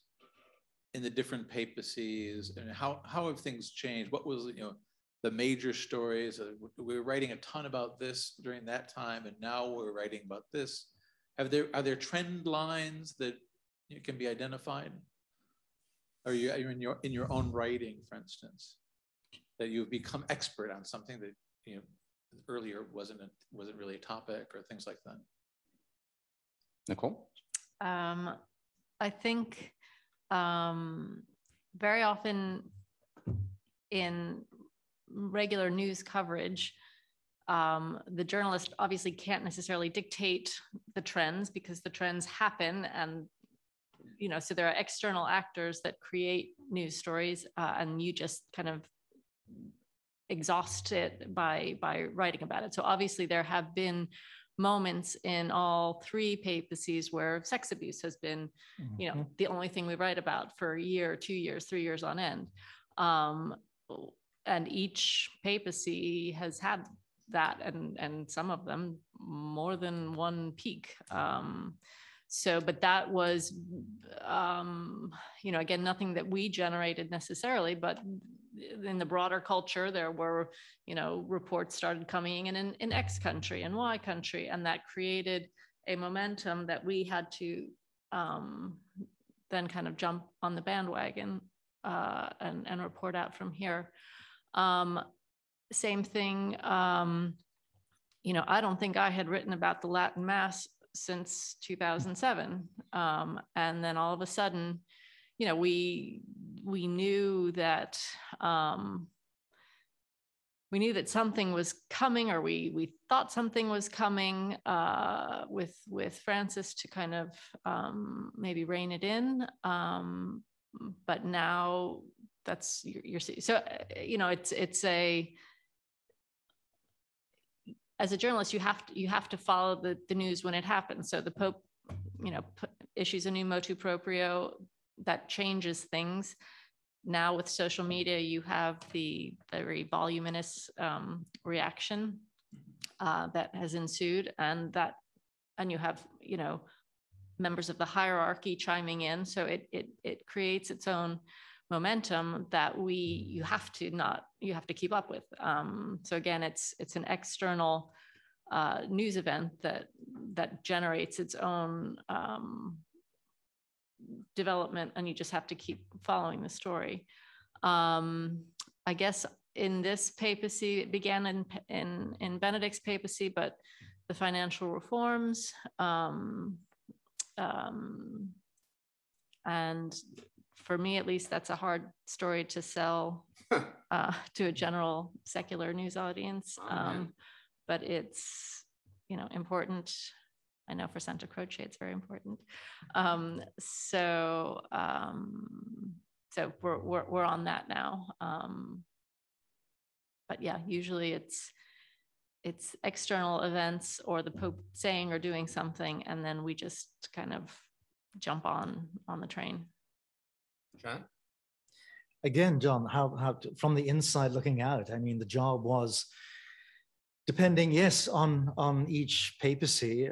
in the different papacies, and how have things changed? What was, you know, the major stories? We were writing a ton about this during that time, and now we're writing about this. Are there trend lines that can be identified? Or you're in your own writing, for instance, that you've become expert on something that earlier wasn't really a topic, or things like that? Nicole? I think very often in regular news coverage, the journalist obviously can't necessarily dictate the trends, because the trends happen, and so there are external actors that create news stories, and you just kind of exhaust it by writing about it. So obviously there have been moments in all three papacies where sex abuse has been, the only thing we write about for a year, 2 years, 3 years on end. And each papacy has had that, and some of them more than one peak. But that was, again, nothing that we generated necessarily, but in the broader culture, there were, reports started coming in X country and Y country, and that created a momentum that we had to then kind of jump on the bandwagon and report out from here. Same thing, I don't think I had written about the Latin Mass since 2007. And then all of a sudden, we knew that something was coming, or we thought something was coming with Francis to kind of maybe rein it in. But now that's you're seeing. So it's a, as a journalist, you have to follow the news when it happens. So the Pope, issues a new motu proprio that changes things. Now with social media, you have the very voluminous reaction that has ensued, and you have members of the hierarchy chiming in. So it creates its own momentum that you have to keep up with. So again, it's an external news event that generates its own development, and you just have to keep following the story. I guess in this papacy, it began in Benedict's papacy, but the financial reforms and for me, at least, that's a hard story to sell to a general secular news audience. But it's, important. I know for Santa Croce, it's very important. So we're on that now. But yeah, usually it's external events, or the Pope saying or doing something, and then we just kind of jump on the train. John? Again, John, how from the inside looking out, I mean, the job was, depending, yes, on each papacy,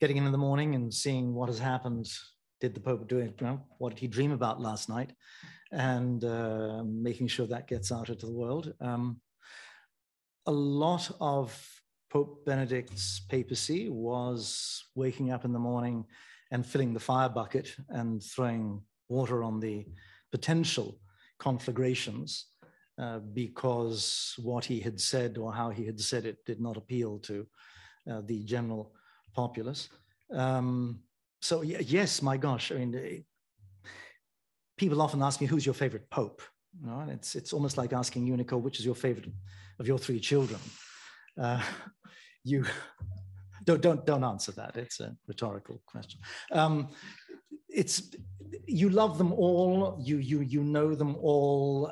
getting in the morning and seeing what has happened. Did the Pope do it? What did he dream about last night? And making sure that gets out into the world. A lot of Pope Benedict's papacy was waking up in the morning and filling the fire bucket and throwing water on the potential conflagrations, because what he had said or how he had said it did not appeal to the general populace. So yes, my gosh, I mean, people often ask me, who's your favorite pope? And it's almost like asking you, Nicole, which is your favorite of your three children? You... Don't answer that. It's a rhetorical question. You love them all. You know them all.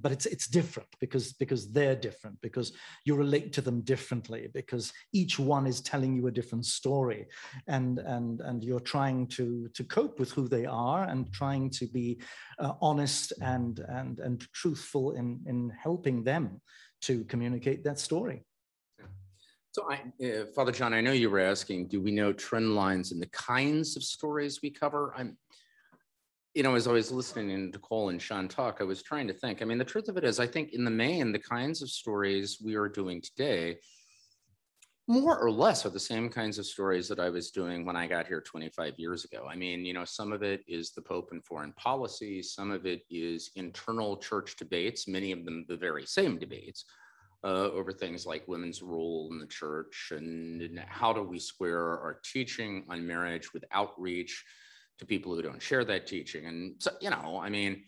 But it's different because they're different, because you relate to them differently, because each one is telling you a different story, and you're trying to cope with who they are, and trying to be honest and truthful in helping them to communicate that story. So, Father John, I know you were asking, do we know trend lines in the kinds of stories we cover? As I was listening to Nicole and Seán talk, I was trying to think. The truth of it is, I think in the main, the kinds of stories we are doing today more or less are the same kinds of stories that I was doing when I got here 25 years ago. I mean, you know, some of it is the Pope and foreign policy, some of it is internal church debates, many of them the very same debates over things like women's role in the church and how do we square our teaching on marriage with outreach to people who don't share that teaching. And so, you know, I mean,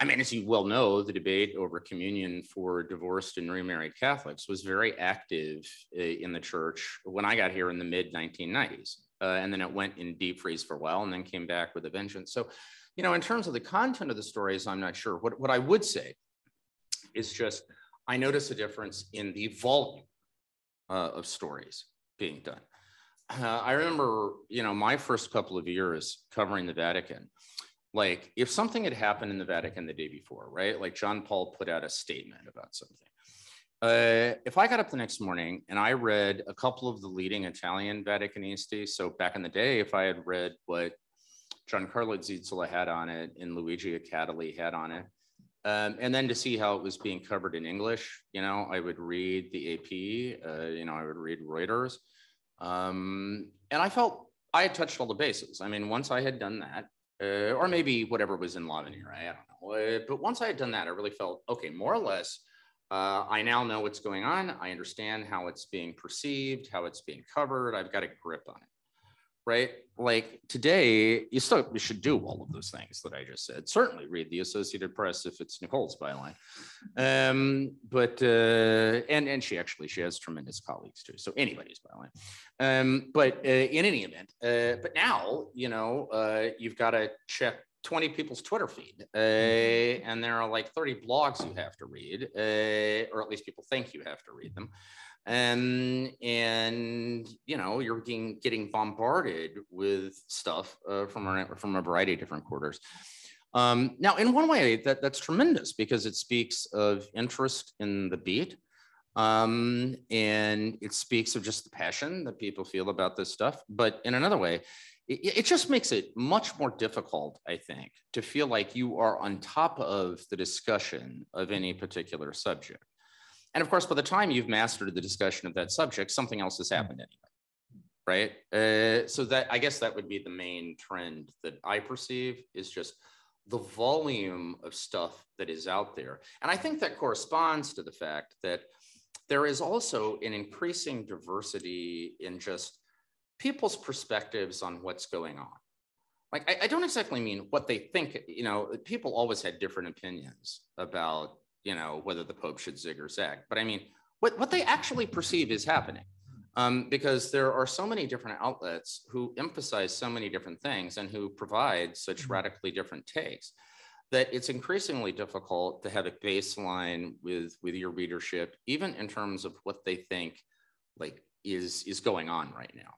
as you well know, the debate over communion for divorced and remarried Catholics was very active in the church when I got here in the mid-1990s. And then it went in deep freeze for a while and then came back with a vengeance. So, you know, in terms of the content of the stories, I'm not sure. What I would say is just, I notice a difference in the volume of stories being done. I remember, you know, my first couple of years covering the Vatican, like if something had happened in the Vatican the day before, right? Like John Paul put out a statement about something. If I got up the next morning and I read a couple of the leading Italian Vaticanisti, so back in the day, if I had read what Giancarlo Zizola had on it and Luigi Accadali had on it, and then to see how it was being covered in English, you know, I would read the AP, you know, I would read Reuters. And I felt I had touched all the bases. I mean, once I had done that, or maybe whatever was in Lavenir, I don't know. But once I had done that, I really felt, okay, more or less, I now know what's going on. I understand how it's being perceived, how it's being covered. I've got a grip on it, right? Like today, you should do all of those things that I just said. Certainly read the Associated Press if it's Nicole's byline. And she has tremendous colleagues too. So anybody's byline. In any event, but now, you know, you've got to check 20 people's Twitter feed. And there are like 30 blogs you have to read, or at least people think you have to read them. And you know, you're getting bombarded with stuff from a variety of different quarters. Now, in one way, that's tremendous because it speaks of interest in the beat, and it speaks of just the passion that people feel about this stuff. But in another way, it just makes it much more difficult, I think, to feel like you are on top of the discussion of any particular subject. And of course, by the time you've mastered the discussion of that subject, something else has happened anyway, right? So that, I guess that would be the main trend that I perceive, is just the volume of stuff that is out there. And I think that corresponds to the fact that there is also an increasing diversity in just people's perspectives on what's going on. Like, I don't exactly mean what they think, you know, people always had different opinions about, you know, whether the Pope should zig or zag, but I mean, what they actually perceive is happening, because there are so many different outlets who emphasize so many different things and who provide such radically different takes that it's increasingly difficult to have a baseline with your readership, even in terms of what they think like is going on right now,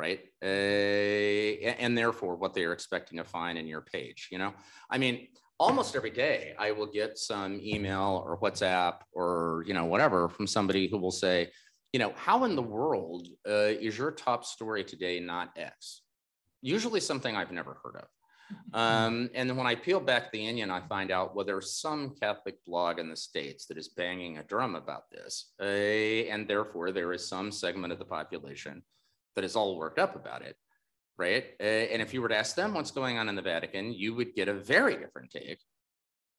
right? And therefore what they are expecting to find in your page, you know? I mean, almost every day I will get some email or WhatsApp or, you know, whatever from somebody who will say, you know, how in the world is your top story today not X? Usually something I've never heard of. And then when I peel back the onion, I find out, well, there's some Catholic blog in the States that is banging a drum about this. And therefore there is some segment of the population that is all worked up about it. Right? And if you were to ask them what's going on in the Vatican, you would get a very different take,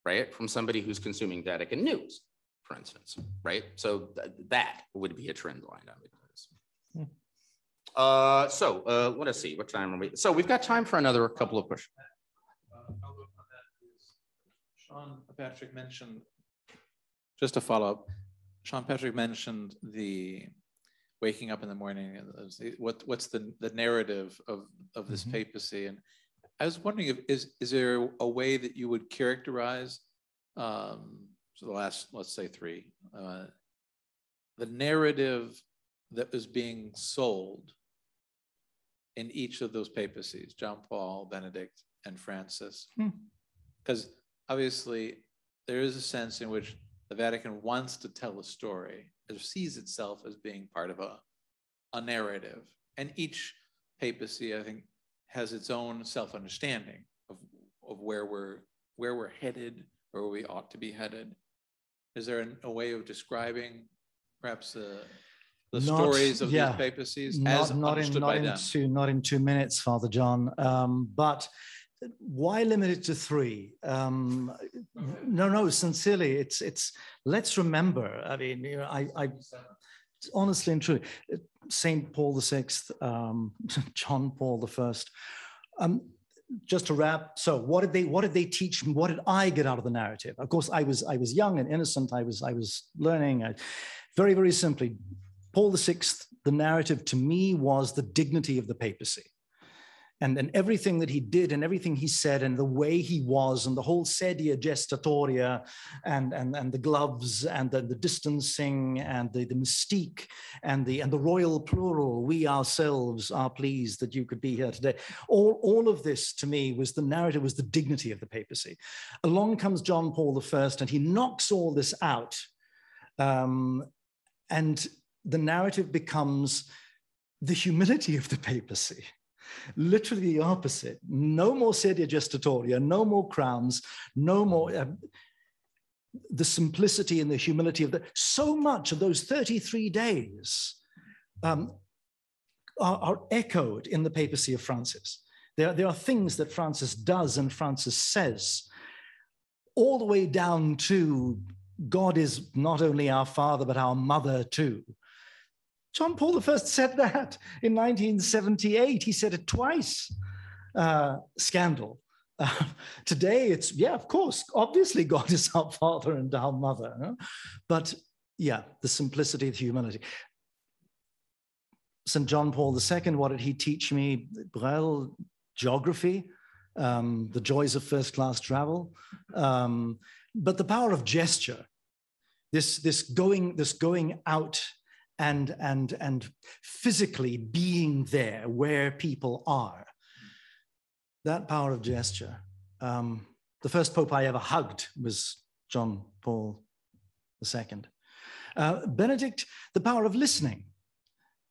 right? From somebody who's consuming Vatican news, for instance, right? So that would be a trend line, I would notice. Yeah. Let us see, what time are we? So we've got time for another couple of questions. Follow-up on that is, Seán Patrick mentioned the waking up in the morning, what's the narrative of this papacy? And I was wondering, if is there a way that you would characterize the last, let's say, three, the narrative that was being sold in each of those papacies, John Paul, Benedict, and Francis? Because obviously there is a sense in which the Vatican wants to tell a story, it sees itself as being part of a narrative. And each papacy, I think, has its own self-understanding of where we're headed, or where we ought to be headed. Is there a way of describing perhaps stories of these papacies as understood by them? Not in 2 minutes, Father John, but why limit it to three? No, sincerely, it's let's remember, I mean, you know, I honestly and truly, St. Paul VI, John Paul I, just to wrap, so what did they teach me? What did I get out of the narrative? Of course, I was young and innocent. I was learning. Very, very simply, Paul VI, the narrative to me was the dignity of the papacy. And everything that he did and everything he said and the way he was and the whole sedia gestatoria and the gloves and the distancing and the mystique and the royal plural, we ourselves are pleased that you could be here today. All of this to me was the narrative, was the dignity of the papacy. Along comes John Paul I and he knocks all this out. And the narrative becomes the humility of the papacy. Literally the opposite. No more sedia gestatoria, no more crowns, no more the simplicity and the humility of the. So much of those 33 days are echoed in the papacy of Francis. There are things that Francis does and Francis says, all the way down to God is not only our father, but our mother too. John Paul I said that in 1978. He said it twice. Scandal. Today it's, yeah, of course, obviously God is our father and our mother. Huh? But yeah, the simplicity of humanity. St. John Paul II, what did he teach me? Well, geography, the joys of first-class travel, but the power of gesture, this going out and physically being there where people are. That power of gesture. The first Pope I ever hugged was John Paul II. Benedict, the power of listening,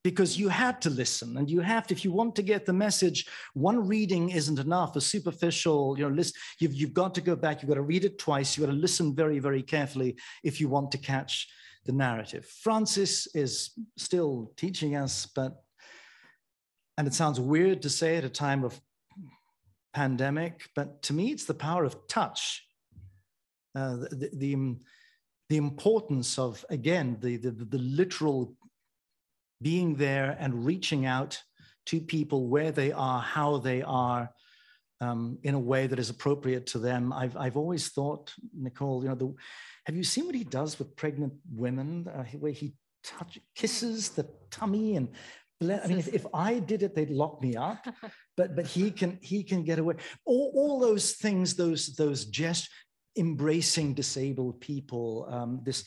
because you had to listen, and you have to, if you want to get the message, one reading isn't enough, a superficial, you know, list. You've got to go back, you've got to read it twice, you've got to listen very, very carefully if you want to catch the narrative. Francis is still teaching us, and it sounds weird to say at a time of pandemic, but to me, it's the power of touch, the importance of, again, the literal being there and reaching out to people where they are, how they are, in a way that is appropriate to them. I've always thought, Nicole, you know, have you seen what he does with pregnant women, where he kisses the tummy and bless? I mean, if I did it, they'd lock me up. But he can get away. All those things, those just embracing disabled people, this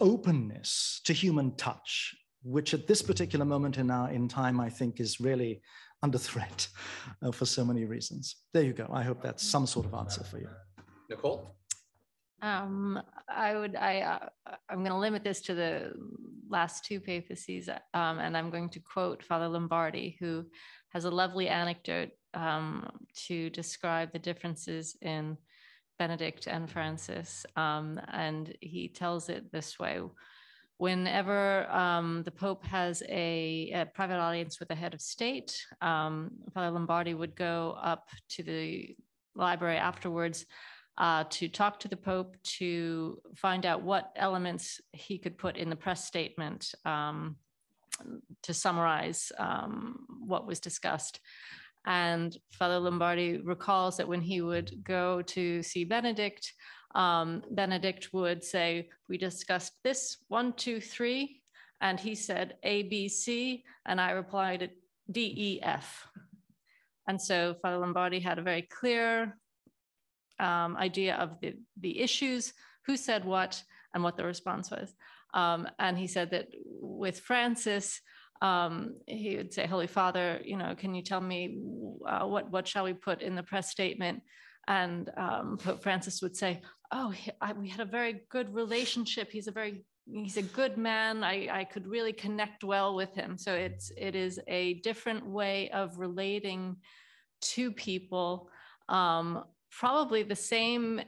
openness to human touch, which at this particular moment in time, I think, is really under threat for so many reasons. There you go. I hope that's some sort of answer for you. Nicole? I'm going to limit this to the last two papacies, and I'm going to quote Father Lombardi, who has a lovely anecdote to describe the differences in Benedict and Francis, and he tells it this way. Whenever the Pope has a private audience with the head of state, Father Lombardi would go up to the library afterwards to talk to the Pope, to find out what elements he could put in the press statement to summarize what was discussed. And Father Lombardi recalls that when he would go to see Benedict, Benedict would say, we discussed this 1, 2, 3, and he said A, B, C, and I replied D, E, F. And so Father Lombardi had a very clear idea of the issues, who said what, and what the response was. And he said that with Francis, he would say, Holy Father, you know, can you tell me what shall we put in the press statement? And Pope Francis would say, oh, we had a very good relationship. He's a good man. I could really connect well with him. So it is a different way of relating to people, probably the same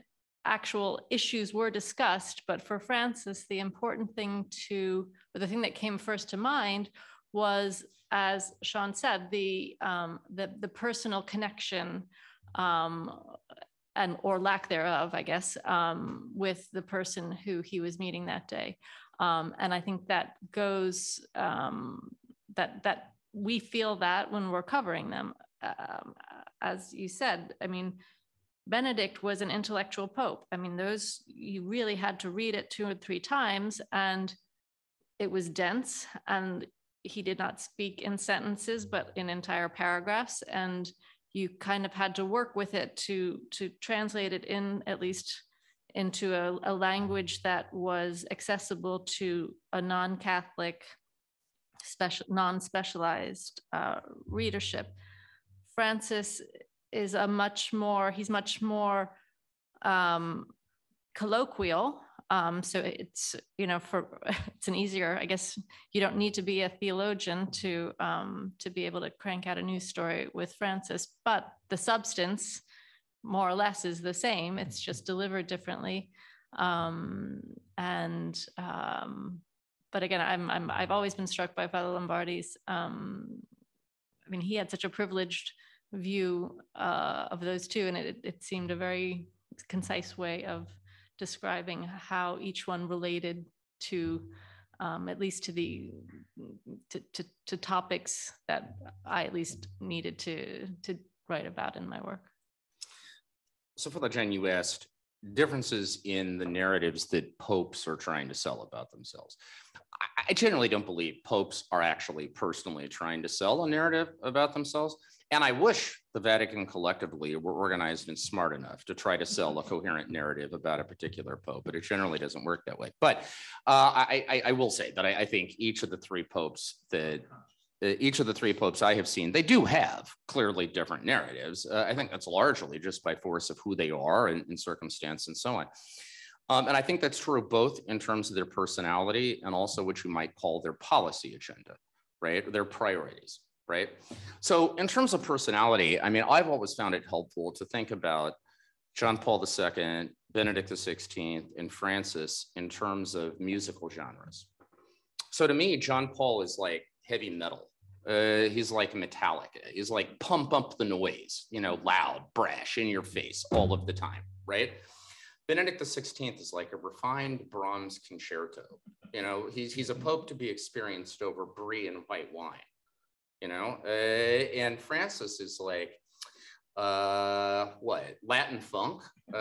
actual issues were discussed, but for Francis, the important thing to, or the thing that came first to mind was, as Seán said, the personal connection and or lack thereof, I guess, with the person who he was meeting that day. And I think that goes, that we feel that when we're covering them. As you said, I mean, Benedict was an intellectual pope. I mean, those, you really had to read it 2 or 3 times, and it was dense, and he did not speak in sentences, but in entire paragraphs. And you kind of had to work with it to translate it in, at least into a language that was accessible to a non-Catholic, non-specialized readership. Francis is he's much more colloquial. So it's, it's an easier, I guess, you don't need to be a theologian to be able to crank out a news story with Francis, but the substance more or less is the same. It's just delivered differently. But again, I've always been struck by Father Lombardi's, I mean, he had such a privileged view of those two, and it seemed a very concise way of describing how each one related to, at least to the to topics that I at least needed to write about in my work. So, Father John, you asked differences in the narratives that popes are trying to sell about themselves. I generally don't believe popes are actually personally trying to sell a narrative about themselves. And I wish the Vatican collectively were organized and smart enough to try to sell a coherent narrative about a particular pope, but it generally doesn't work that way. But I will say that I think each of the three popes I have seen, they do have clearly different narratives. I think that's largely just by force of who they are and circumstance and so on. And I think that's true both in terms of their personality and also what you might call their policy agenda, right? Their priorities, right? So in terms of personality, I mean, I've always found it helpful to think about John Paul II, Benedict XVI, and Francis in terms of musical genres. So to me, John Paul is like heavy metal. He's like Metallica. He's like pump up the noise, loud, brash, in your face all of the time, right? Benedict XVI is like a refined Brahms concerto. He's a pope to be experienced over brie and white wine, and Francis is like, Latin funk with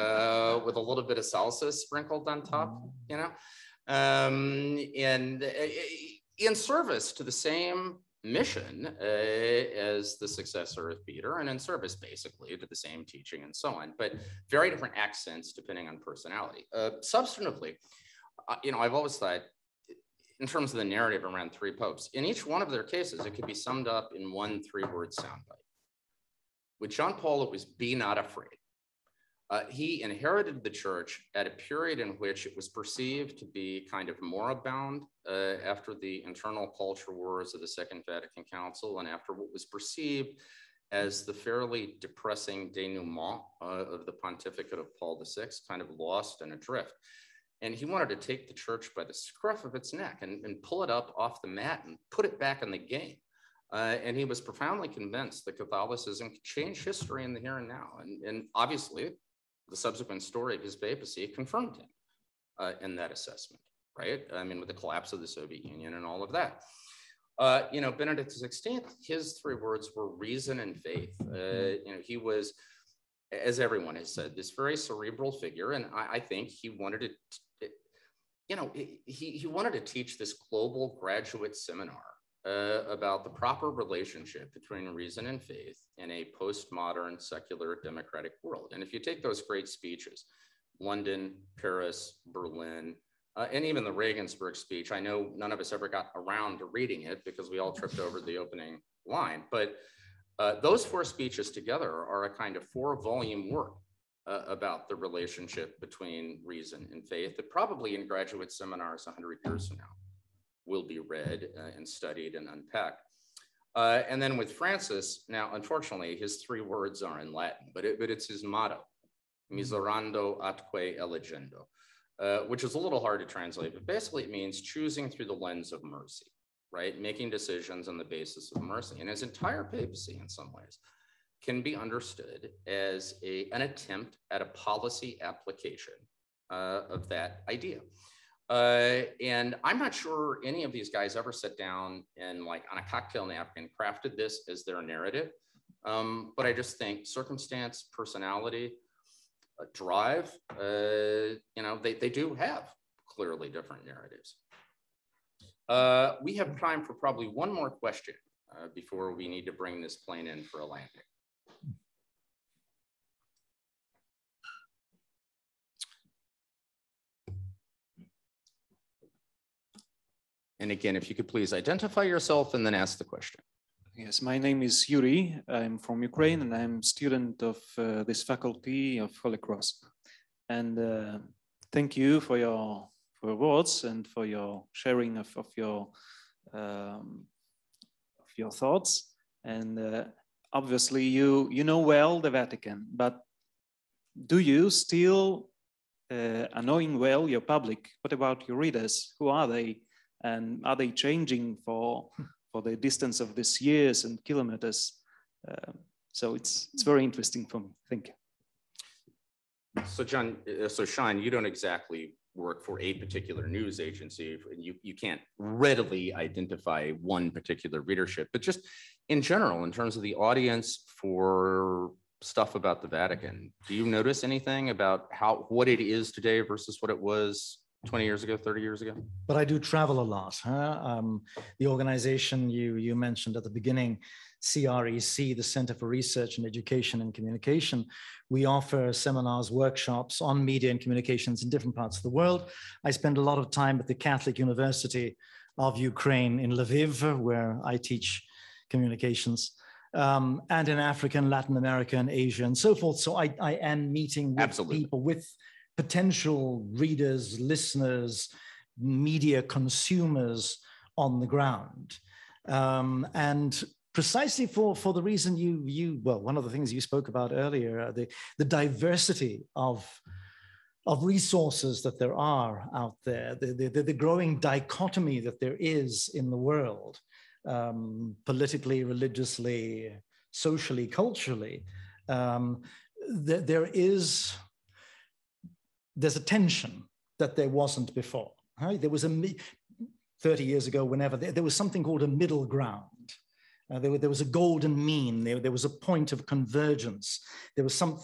a little bit of salsa sprinkled on top, and in service to the same mission as the successor of Peter, and in service basically to the same teaching and so on, but very different accents depending on personality. Substantively, I've always thought in terms of the narrative around three popes, in each one of their cases, it could be summed up in one 3-word soundbite. With John Paul, it was "Be not afraid." He inherited the church at a period in which it was perceived to be kind of moribund after the internal culture wars of the Second Vatican Council and after what was perceived as the fairly depressing denouement of the pontificate of Paul VI, kind of lost and adrift. And he wanted to take the church by the scruff of its neck and pull it up off the mat and put it back in the game. And he was profoundly convinced that Catholicism could change history in the here and now. And obviously, the subsequent story of his papacy confirmed him in that assessment, right? I mean, with the collapse of the Soviet Union and all of that. Benedict XVI, his 3 words were reason and faith. He was, as everyone has said, this very cerebral figure. And I think he wanted to, he wanted to teach this global graduate seminar about the proper relationship between reason and faith in a postmodern secular democratic world. And if you take those great speeches, London, Paris, Berlin, and even the Regensburg speech, I know none of us ever got around to reading it because we all tripped over the opening line, but those 4 speeches together are a kind of 4-volume work about the relationship between reason and faith that probably in graduate seminars 100 years from now will be read and studied and unpacked. And then with Francis, now, unfortunately, his 3 words are in Latin, but it's his motto, miserando atque elegendo, which is a little hard to translate, but basically it means choosing through the lens of mercy, right? Making decisions on the basis of mercy. And his entire papacy in some ways can be understood as an attempt at a policy application of that idea. And I'm not sure any of these guys ever sat down and like on a cocktail napkin crafted this as their narrative. But I just think circumstance, personality, drive, you know, they do have clearly different narratives. We have time for probably one more question before we need to bring this plane in for a landing. And again, if you could please identify yourself and then ask the question. Yes, my name is Yuri. I'm from Ukraine and I'm a student of this faculty of Holy Cross. And thank you for your words and for your sharing of your thoughts. And obviously you know well the Vatican, but do you still knowing well your public? What about your readers? Who are they? And are they changing for the distance of these years and kilometers? So it's very interesting for me. Thank you. So John, so Sean, you don't exactly work for a particular news agency, and you can't readily identify one particular readership, but just in general, in terms of the audience for stuff about the Vatican, do you notice anything about how what it is today versus what it was 20 years ago, 30 years ago? But I do travel a lot. Huh? The organization you mentioned at the beginning, CREC, the Center for Research and Education and Communication, we offer seminars, workshops on media and communications in different parts of the world. I spend a lot of time at the Catholic University of Ukraine in Lviv, where I teach communications, and in Africa and Latin America and Asia and so forth. So I am meeting with people, with potential readers, listeners, media consumers on the ground. And precisely for the reason well, one of the things you spoke about earlier, the diversity of resources that there are out there, the growing dichotomy that there is in the world, politically, religiously, socially, culturally, there's a tension that there wasn't before. Right? There was 30 years ago, whenever, there was something called a middle ground. There was a golden mean, there was a point of convergence. There was a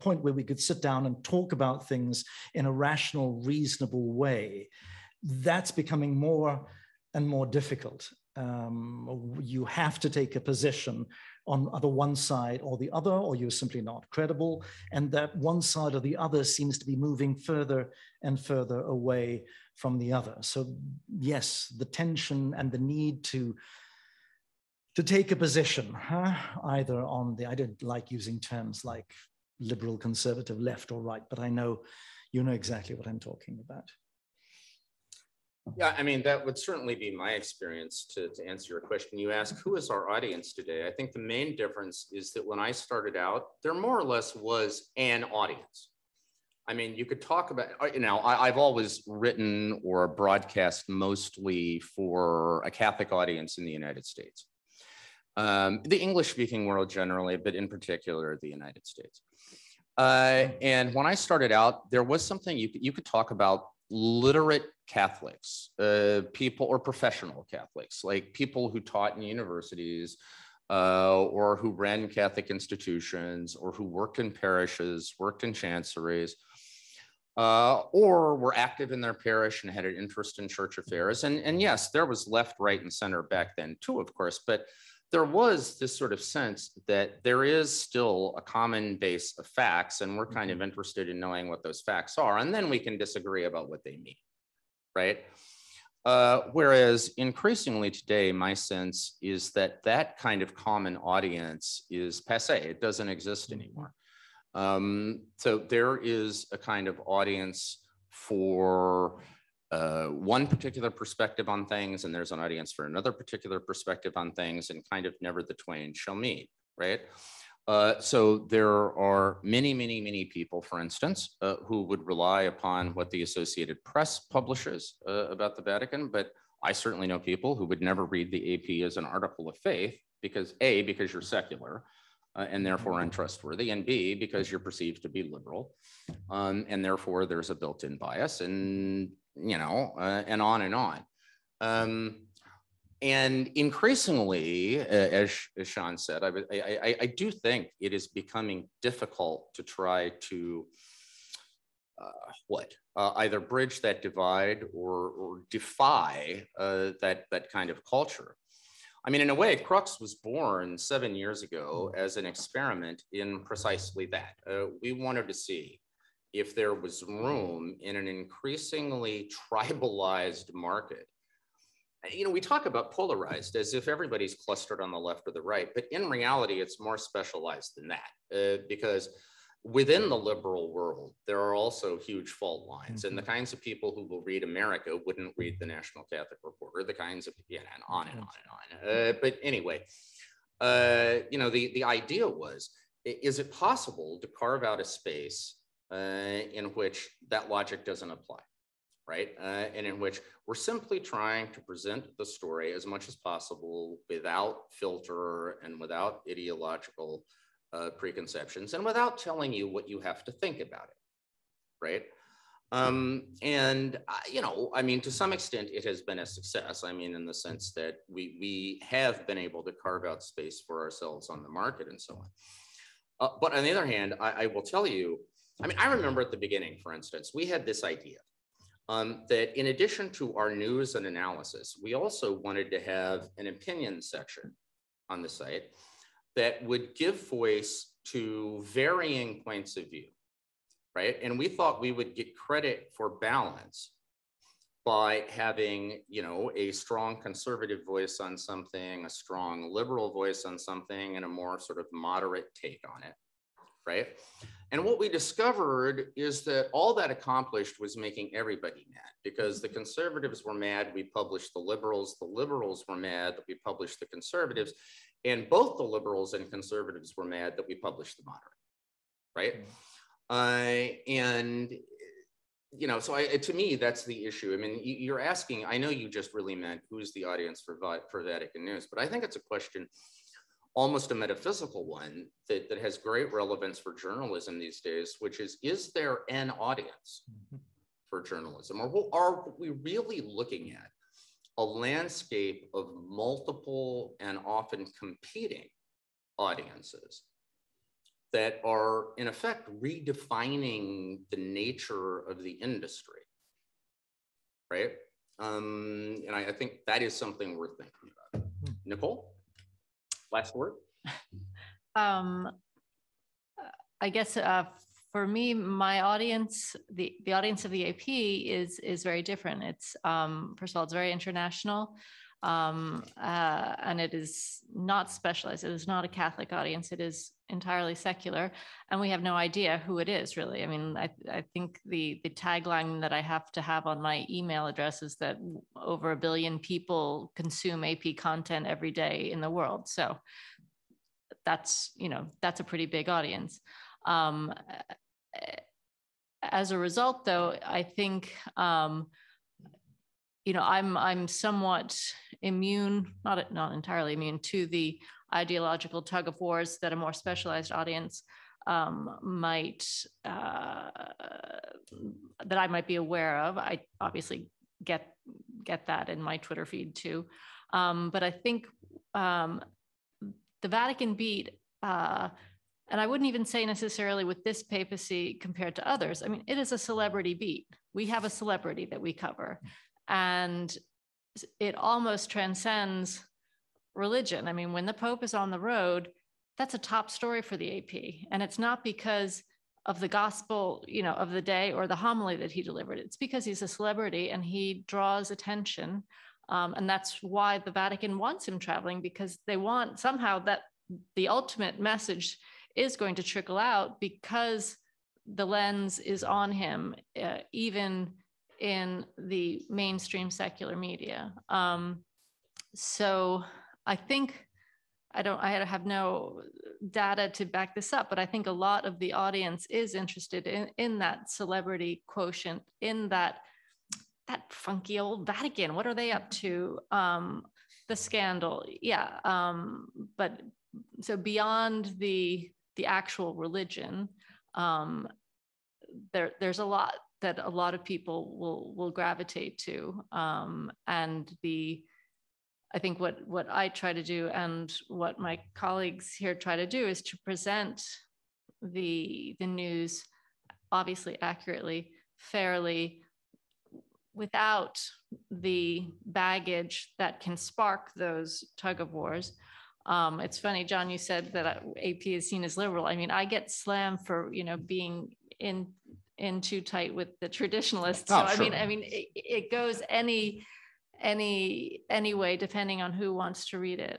point where we could sit down and talk about things in a rational, reasonable way. That's becoming more and more difficult. You have to take a position on either one side or the other, or you're simply not credible. And that one side or the other seems to be moving further and further away from the other. So yes, the tension and the need to take a position, huh? Either on I don't like using terms like liberal, conservative, left or right, but I know you know exactly what I'm talking about. Yeah, I mean, that would certainly be my experience to answer your question. You ask, who is our audience today? I think the main difference is that when I started out, there more or less was an audience. I mean, you could talk about, you know, I've always written or broadcast mostly for a Catholic audience in the United States. The English-speaking world generally, but in particular, the United States. And when I started out, there was something you could talk about literate Catholics, people or professional Catholics, like people who taught in universities or who ran Catholic institutions or who worked in parishes, worked in chanceries, or were active in their parish and had an interest in church affairs. And yes, there was left, right, and center back then too, of course, but there was this sort of sense that there is still a common base of facts, and we're kind of interested in knowing what those facts are, and then we can disagree about what they mean, right? Whereas increasingly today, my sense is that that kind of common audience is passé. It doesn't exist anymore. So there is a kind of audience for one particular perspective on things, and there's an audience for another particular perspective on things, and kind of never the twain shall meet, right? So there are many, many, many people, for instance, who would rely upon what the Associated Press publishes about the Vatican, but I certainly know people who would never read the AP as an article of faith because A, because you're secular and therefore untrustworthy, and B, because you're perceived to be liberal and therefore there's a built-in bias and, you know, and on and on. And increasingly, as Seán said, I do think it is becoming difficult to try to either bridge that divide or defy that kind of culture. I mean, in a way, Crux was born 7 years ago as an experiment in precisely that. We wanted to see if there was room in an increasingly tribalized market. You know, we talk about polarized as if everybody's clustered on the left or the right, but in reality, it's more specialized than that because within the liberal world, there are also huge fault lines, and the kinds of people who will read America wouldn't read the National Catholic Reporter, the kinds of, you know, and on and on and on. But anyway, you know, the idea was, is it possible to carve out a space in which that logic doesn't apply? Right? And in which we're simply trying to present the story as much as possible without filter and without ideological preconceptions and without telling you what you have to think about it, right? And, you know, I mean, to some extent, it has been a success. I mean, in the sense that we have been able to carve out space for ourselves on the market and so on. But on the other hand, I will tell you, I mean, I remember at the beginning, for instance, we had this idea. That in addition to our news and analysis, we also wanted to have an opinion section on the site that would give voice to varying points of view, right? And we thought we would get credit for balance by having, you know, a strong conservative voice on something, a strong liberal voice on something, and a more sort of moderate take on it, right? And what we discovered is that all that accomplished was making everybody mad because the conservatives were mad we published the liberals were mad that we published the conservatives, and both the liberals and conservatives were mad that we published the moderate, right? And, you know, so to me, that's the issue. I mean, you're asking, I know you just really meant who's the audience for Vatican News, but I think it's a question, almost a metaphysical one that has great relevance for journalism these days, which is there an audience for journalism? Or are we really looking at a landscape of multiple and often competing audiences that are in effect redefining the nature of the industry, right? And I think that is something worth thinking about. Nicole? Last word? I guess for me, my audience, the audience of the AP is very different. It's, first of all, it's very international, and it is not specialized. It is not a Catholic audience. It is entirely secular, and we have no idea who it is, really. I mean, I think the tagline that I have to have on my email address is that over 1 billion people consume AP content every day in the world. So that's, you know, that's a pretty big audience. As a result, though, I think you know, I'm somewhat immune, not entirely immune to the ideological tug of wars that a more specialized audience might, that I might be aware of. I obviously get that in my Twitter feed too. But I think the Vatican beat, and I wouldn't even say necessarily with this papacy compared to others, I mean, it is a celebrity beat. We have a celebrity that we cover, and it almost transcends religion. I mean, when the Pope is on the road, that's a top story for the AP. And it's not because of the gospel, you know, of the day or the homily that he delivered. It's because he's a celebrity and he draws attention. And that's why the Vatican wants him traveling, because they want somehow that the ultimate message is going to trickle out because the lens is on him, even in the mainstream secular media. So I think I have no data to back this up, but I think a lot of the audience is interested in that celebrity quotient, in that funky old Vatican. What are they up to? The scandal, yeah. But so beyond the actual religion, there's a lot that a lot of people will gravitate to, and I think what I try to do and what my colleagues here try to do is to present the news, obviously accurately, fairly, without the baggage that can spark those tug of wars. It's funny, John, you said that AP is seen as liberal. I mean, I get slammed for being in too tight with the traditionalists. Oh, so sure. I mean, it goes any way, depending on who wants to read it.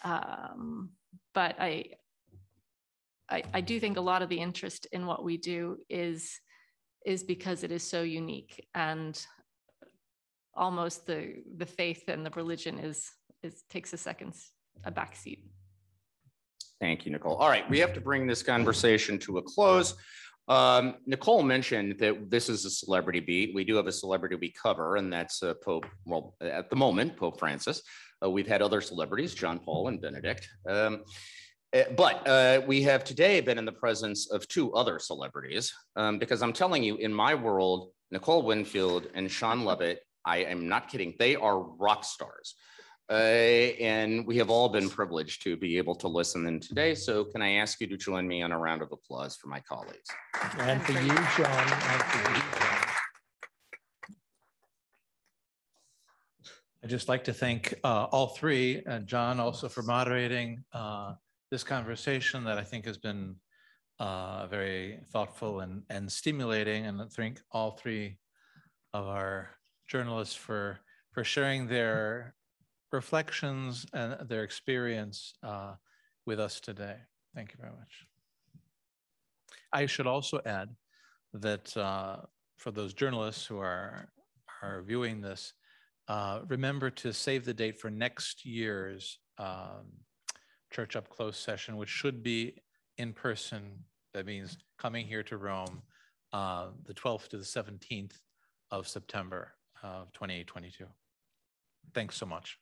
But I do think a lot of the interest in what we do is because it is so unique, and almost the faith and the religion takes a backseat. Thank you, Nicole. All right, we have to bring this conversation to a close. Nicole mentioned that this is a celebrity beat. We do have a celebrity we cover, and that's Pope Francis. We've had other celebrities, John Paul and Benedict. But we have today been in the presence of two other celebrities, because I'm telling you, in my world, Nicole Winfield and Seán Lovett, I am not kidding, they are rock stars. And we have all been privileged to be able to listen in today. So can I ask you to join me on a round of applause for my colleagues? And for you, John. And for you, John. I'd just like to thank all three, and John also for moderating this conversation that I think has been very thoughtful and stimulating. And I think all three of our journalists for sharing their reflections and their experience with us today. Thank you very much. I should also add that for those journalists who are viewing this, remember to save the date for next year's Church Up Close session, which should be in person. That means coming here to Rome, the 12th to the 17th of September of 2022. Thanks so much.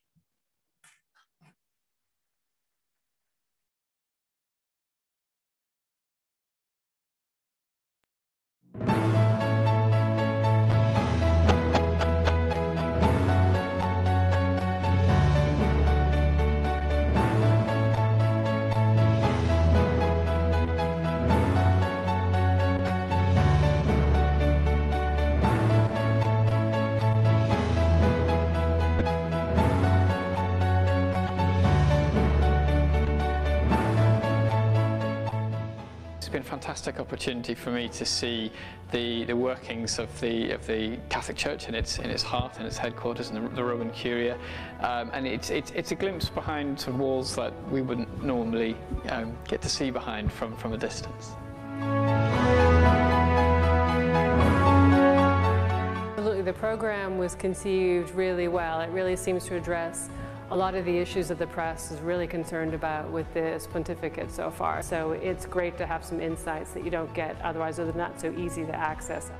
It's been a fantastic opportunity for me to see the workings of the Catholic Church in its heart and its headquarters and the Roman Curia, and it's a glimpse behind sort of walls that we wouldn't normally get to see behind from a distance. Absolutely, the program was conceived really well. It really seems to address a lot of the issues that the press is really concerned about with this pontificate so far. So it's great to have some insights that you don't get otherwise, they're not so easy to access.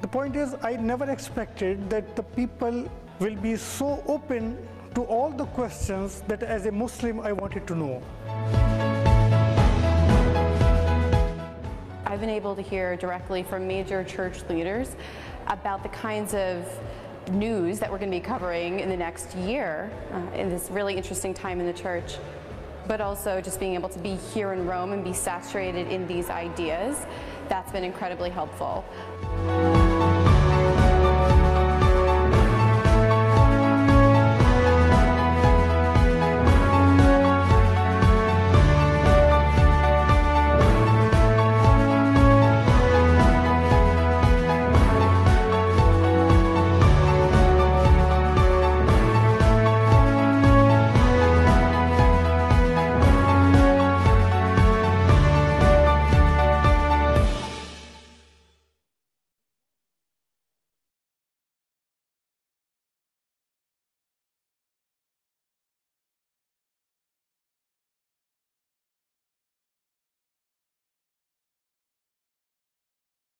The point is, I never expected that the people will be so open to all the questions that as a Muslim I wanted to know. I've been able to hear directly from major church leaders about the kinds of news that we're going to be covering in the next year, in this really interesting time in the church, but also just being able to be here in Rome and be saturated in these ideas. That's been incredibly helpful.